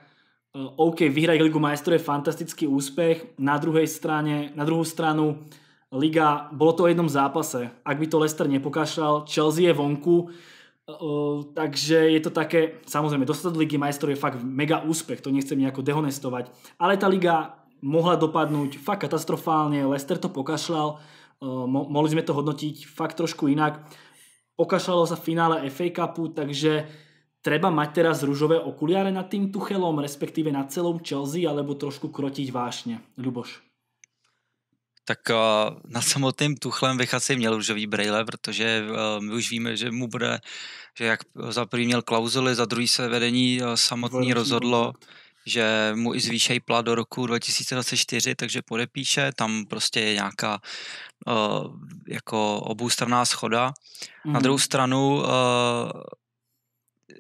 OK, vyhrať Ligu majstrov je fantastický úspech. Na druhej strane, na druhú stranu Liga, bolo to o jednom zápase. Ak by to Leicester nepokašľal, Chelsea je vonku. Uh, takže je to také, samozrejme, dostať do Ligy majstrov je fakt mega úspech, to nechcem nejako dehonestovať, ale tá liga mohla dopadnúť fakt katastrofálne, Leicester to pokašľal, uh, mo- mohli sme to hodnotiť fakt trošku inak, pokašľalo sa v finále ef á Cupu, takže treba mať teraz ružové okuliare nad tým Tuchelom, respektíve nad celou Chelsea, alebo trošku krotiť vášne. Ľuboš. Tak uh, nad samotným Tuchlem bych asi měl růžový brejle, protože uh, my už víme, že mu bude, že jak za prvý měl klauzuly, za druhý se vedení uh, samotný rozhodlo, že mu i zvýšejí plat do roku dva tisíce dvacet čtyři, takže podepíše, tam prostě je nějaká uh, jako oboustranná shoda. Mm. Na druhou stranu uh,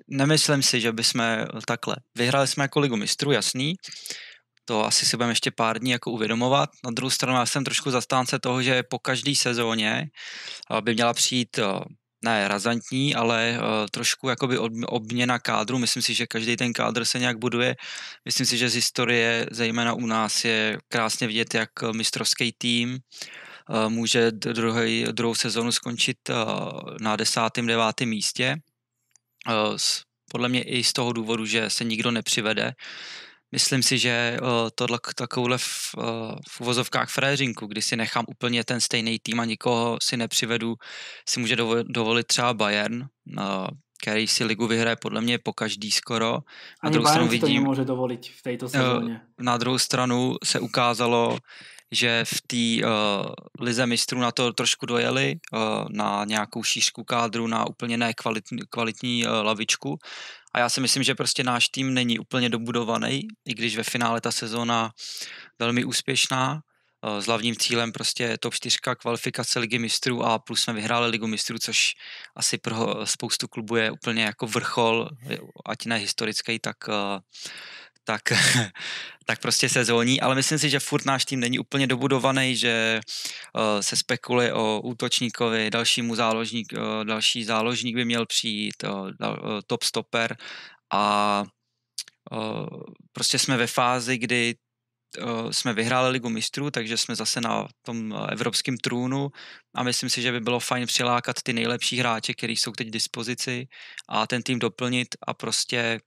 nemyslím si, že bychom takhle, vyhrali jsme jako Ligu mistrů, jasný, to asi si budeme ještě pár dní jako uvědomovat. Na druhou stranu já jsem trošku zastánce toho, že po každé sezóně by měla přijít ne razantní, ale trošku jakoby obměna kádru. Myslím si, že každý ten kádr se nějak buduje. Myslím si, že z historie, zejména u nás, je krásně vidět, jak mistrovský tým může druhý, druhou sezónu skončit na desátém, devátém místě. Podle mě i z toho důvodu, že se nikdo nepřivede. Myslím si, že tohle takovouhle v, v uvozovkách fréřinku, kdy si nechám úplně ten stejný tým a nikoho si nepřivedu, si může dovolit třeba Bayern, který si ligu vyhraje podle mě po každý skoro. Ani Bayern to nemůže dovolit v této sezóně. Na druhou stranu se ukázalo, že v té uh, lize mistrů na to trošku dojeli, uh, na nějakou šířku kádru, na úplně nekvalitní kvalitní uh, lavičku. A já si myslím, že prostě náš tým není úplně dobudovaný, i když ve finále ta sezóna velmi úspěšná. Uh, s hlavním cílem prostě top čtyři kvalifikace Ligy mistrů a plus jsme vyhráli Ligu mistrů, což asi pro spoustu klubů je úplně jako vrchol, ať ne historický, tak... Uh, Tak, tak prostě sezóní, ale myslím si, že furt náš tým není úplně dobudovaný, že uh, se spekuluje o útočníkovi, dalšímu záložník, uh, další záložník by měl přijít, uh, top stoper a uh, prostě jsme ve fázi, kdy uh, jsme vyhráli Ligu mistrů, takže jsme zase na tom uh, evropském trůnu a myslím si, že by bylo fajn přilákat ty nejlepší hráče, který jsou teď k dispozici a ten tým doplnit a prostě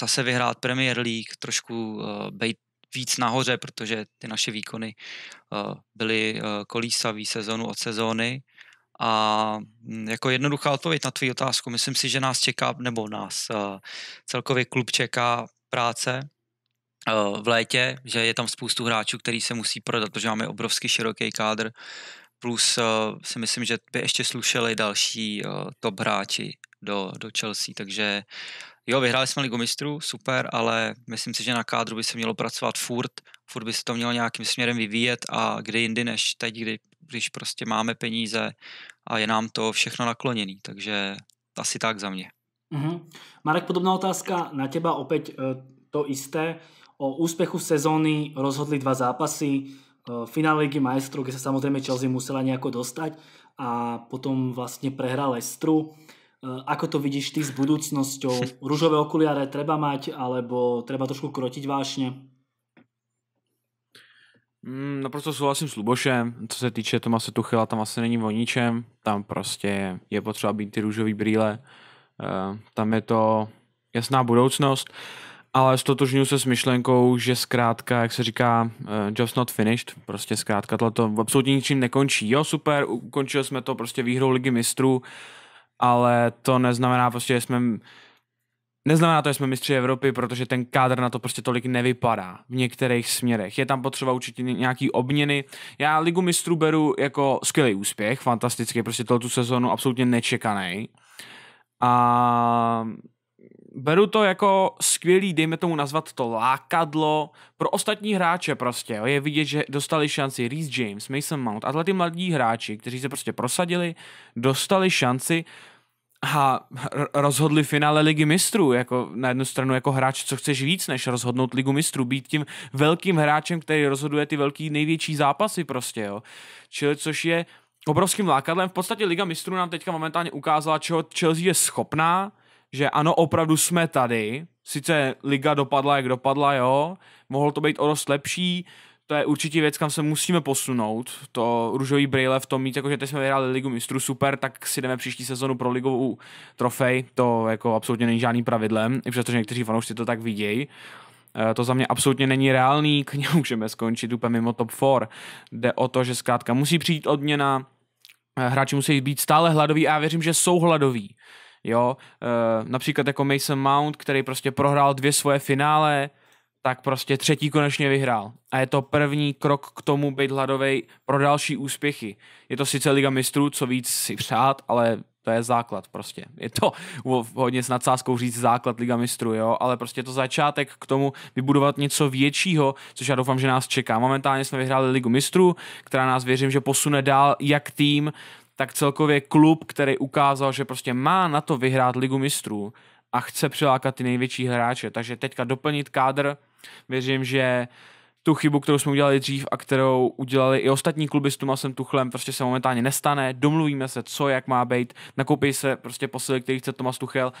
zase vyhrát Premier League, trošku být víc nahoře, protože ty naše výkony byly kolísavý sezonu od sezóny. A jako jednoduchá odpověď na tvou otázku, myslím si, že nás čeká, nebo nás celkově klub čeká práce v létě, že je tam spoustu hráčů, který se musí prodat, protože máme obrovský široký kádr, plus si myslím, že by ještě slušeli další top hráči do, do Chelsea, takže jo, vyhráli jsme Ligu mistrů, super, ale myslím si, že na kádru by se mělo pracovat furt, furt by se to mělo nějakým směrem vyvíjet a kdy jindy než teď, kdy, když prostě máme peníze a je nám to všechno nakloněný, takže asi tak za mě. Mm-hmm. Marek, podobná otázka na teba, opäť to isté. O úspechu sezóny rozhodli dva zápasy, v finále Ligy majstrov, kde sa samozrejme Chelsea musela nejako dostať a potom vlastne prehral Leicesteru. Ako to vidíš ty s budúcnosťou? Ružové okuliare treba mať alebo treba trošku krotiť vášne? Naprosto souhlasím s Lubošem, co se týče Tomase Tuchela, tam asi není o ničem, tam prostě je potřeba být ty růžový brýle, tam je to jasná budoucnost, ale stotožňuji se s myšlenkou, že zkrátka, jak se říká, just not finished, prostě zkrátka tohleto absolutně ničím nekončí, jo super, ukončili jsme to prostě výhrou Ligy mistrů, ale to neznamená prostě, že jsme... Neznamená to, že jsme mistři Evropy, protože ten kádr na to prostě tolik nevypadá v některých směrech. Je tam potřeba určitě nějaký obměny. Já Ligu mistrů beru jako skvělý úspěch, fantastický, prostě tu sezonu absolutně nečekaný. A beru to jako skvělý, dejme tomu nazvat to lákadlo pro ostatní hráče prostě. Je vidět, že dostali šanci Reece James, Mason Mount a tyhle ty mladí hráči, kteří se prostě prosadili, dostali šanci a rozhodli finále Ligy mistrů, jako na jednu stranu jako hráč, co chceš víc, než rozhodnout Ligu mistrů, být tím velkým hráčem, který rozhoduje ty velký největší zápasy prostě, jo. Čili, což je obrovským lákadlem. V podstatě Liga mistrů nám teďka momentálně ukázala, čeho Chelsea je schopná, že ano, opravdu jsme tady, sice Liga dopadla, jak dopadla, jo, mohlo to být o dost lepší, to je určitě věc, kam se musíme posunout, to růžový brýle v tom mít, jakože teď jsme vyhráli Ligu mistrů, super, tak si jdeme příští sezonu pro ligovou trofej, to jako absolutně není žádný pravidlem, i přestože někteří fanoušci to tak vidějí, to za mě absolutně není reálný, k němu můžeme skončit úplně mimo top čtyři, jde o to, že zkrátka musí přijít odměna, hráči musí být stále hladoví a já věřím, že jsou hladoví, jo, například jako Mason Mount, který prostě prohrál dvě svoje finále, tak prostě třetí konečně vyhrál. A je to první krok k tomu být hladovej pro další úspěchy. Je to sice Liga mistrů, co víc si přát, ale to je základ prostě. Je to hodně s nadsázkou říct základ Liga mistrů, jo, ale prostě je to začátek k tomu vybudovat něco většího, což já doufám, že nás čeká. Momentálně jsme vyhráli Ligu mistrů, která nás věřím, že posune dál jak tým, tak celkově klub, který ukázal, že prostě má na to vyhrát Ligu mistrů a chce přilákat ty největší hráče. Takže teďka doplnit kádr. Věřím, že tu chybu, kterou jsme udělali dřív a kterou udělali i ostatní kluby s Tomasem Tuchelem, prostě se momentálně nestane, domluvíme se, co, jak má být, nakoupí se prostě posily, který chce Thomas Tuchel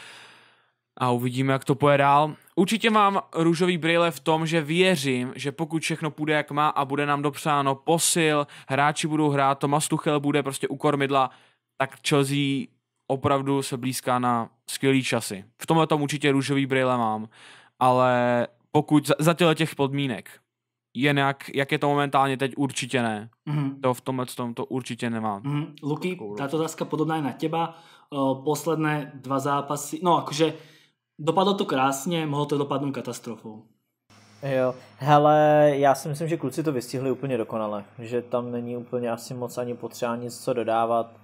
a uvidíme, jak to pojede dál. Určitě mám růžový brýle v tom, že věřím, že pokud všechno půjde, jak má a bude nám dopřáno posil, hráči budou hrát, Thomas Tuchel bude prostě u kormidla, tak Chelsea opravdu se blízká na skvělý časy. V tomhle tom určitě růžový brýle mám, ale pokud za, za těle těch podmínek, jinak, jak je to momentálně teď, určitě ne. Mm-hmm. To v tomhle tom to určitě nemám. Mm-hmm. Luky, táto otázka podobná je na teba. Posledné dva zápasy, no akože dopadlo to krásně, mohlo to dopadnout katastrofou. Jo, hele, já si myslím, že kluci to vystihli úplně dokonale, že tam není úplně asi moc ani potřeba nic co dodávat.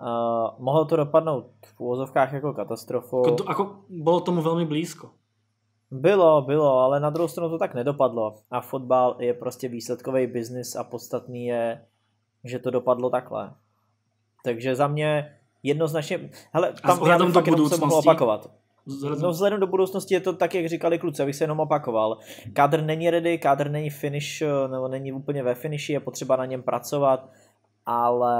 Uh, mohlo to dopadnout v úvozovkách jako katastrofou. Jako, jako, bylo tomu velmi blízko. Bylo, bylo, ale na druhou stranu to tak nedopadlo a fotbal je prostě výsledkový biznis a podstatný je, že to dopadlo takhle. Takže za mě jednoznačně... Hele, tam vzhledem do budoucnosti? No vzhledem do budoucnosti je to tak, jak říkali kluci, abych se jenom opakoval. Kádr není ready, kádr není finish, nebo není úplně ve finiši, je potřeba na něm pracovat, ale...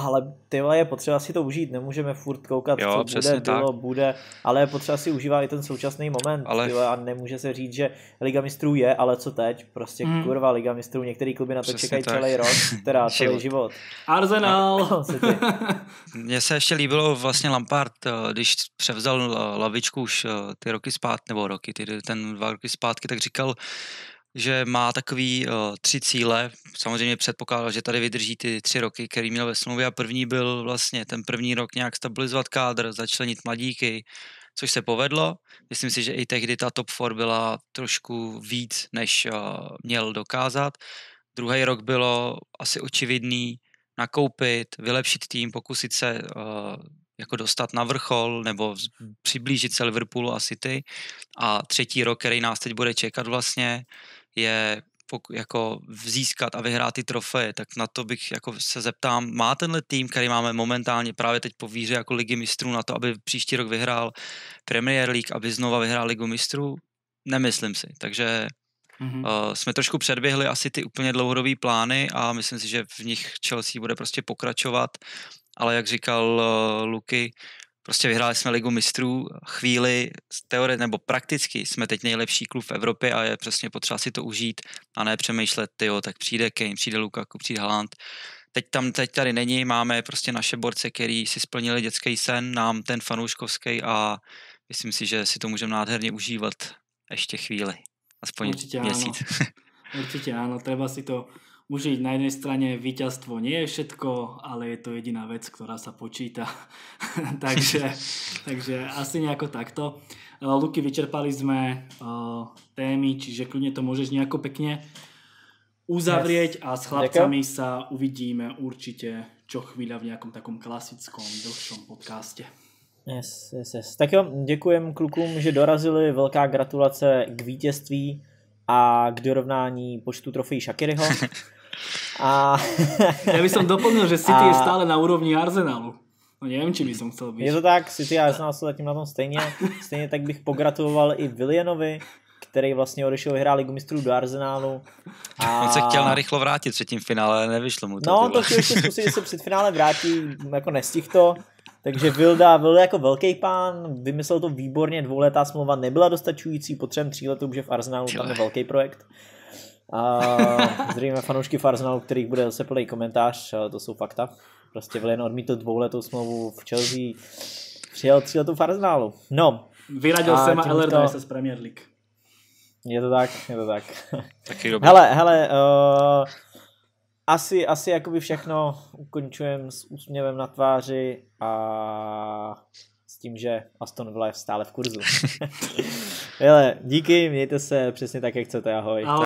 Ale tyhle je potřeba si to užít, nemůžeme furt koukat, jo, co bude, bylo, bude, ale je potřeba si užívat i ten současný moment, ale... tyhle, a nemůže se říct, že Liga mistrů je, ale co teď, prostě mm. kurva Liga mistrů, některý kluby na to přesně čekají celý rok, teda celý život. Arsenal! Mně se ještě líbilo vlastně Lampard, když převzal lavičku už ty roky zpátky, nebo roky, ty, ten dva roky zpátky, tak říkal, že má takový uh, tři cíle, samozřejmě předpokládal, že tady vydrží ty tři roky, který měl ve smlouvě a první byl vlastně ten první rok nějak stabilizovat kádr, začlenit mladíky, což se povedlo. Myslím si, že i tehdy ta top čtyři byla trošku víc, než uh, měl dokázat. Druhý rok bylo asi očividný nakoupit, vylepšit tým, pokusit se uh, jako dostat na vrchol nebo přiblížit se Liverpoolu a City. A třetí rok, který nás teď bude čekat vlastně, je jako získat a vyhrát ty trofeje, tak na to bych jako se zeptám, má tenhle tým, který máme momentálně právě teď po výhře jako Ligy mistrů na to, aby příští rok vyhrál Premier League, aby znova vyhrál Ligu mistrů? Nemyslím si, takže Mm-hmm. Uh, jsme trošku předběhli asi ty úplně dlouhodobé plány a myslím si, že v nich Chelsea bude prostě pokračovat, ale jak říkal uh, Luky, prostě vyhráli jsme Ligu mistrů, chvíli, teorie, nebo prakticky jsme teď nejlepší klub v Evropě a je přesně potřeba si to užít a ne přemýšlet, tyjo, tak přijde Kane, přijde Lukaku, přijde Haaland. Teď tam, teď tady není, máme prostě naše borce, který si splnili dětský sen, nám ten fanouškovský, a myslím si, že si to můžeme nádherně užívat ještě chvíli, aspoň určitě měsíc. Áno. Určite áno, treba si to užiť. Na jednej strane víťazstvo nie je všetko, ale je to jediná vec, ktorá sa počíta. takže, takže asi nejako takto. Luky, vyčerpali sme uh, témy, čiže kľudne to môžeš nejako pekne uzavrieť a s chlapcami sa uvidíme určite čo chvíľa v nejakom takom klasickom, dlhšom podcaste. Yes, yes, yes. Tak jo, děkujem klukům, že dorazili. Velká gratulace k vítězství a k dorovnání počtu trofejí Shakiryho. A... Já bych som doplnil, že City a... je stále na úrovni Arsenalu. No nevím, či by som chcel být. Je to tak, City a Arsenal jsou zatím na tom stejně. Stejně tak bych pogratuloval i Villanovi, který vlastně odešel vyhrál Ligu mistrů do Arsenalu. A... On se chtěl narychlo vrátit před tím finále, ale nevyšlo mu to. No, to chtěl ještě zkusit, že se před finále vrátí, jako nestih to. Takže Vilda, Vilda jako velký pán, vymyslel to výborně, dvouletá smlouva nebyla dostačující, potřebujeme tří letů, že v Arsenalu tam je velký projekt. A zdravíme fanoušky v Arsenalu, kterých bude zase plný komentář, to jsou fakta. Prostě Vilda odmítl dvouletou smlouvu v Chelsea, přijel tří letů v Arsenalu. No. Vyradil jsem a L R D se z Premier League. Je to tak, je to tak. Taky dobrý. Hele, hele, uh, Asi, asi jakoby všechno ukončujem s úsměvem na tváři a s tím, že Aston Villa je stále v kurzu. Hele, díky, mějte se přesně tak, jak chcete, ahoj. Ahoj.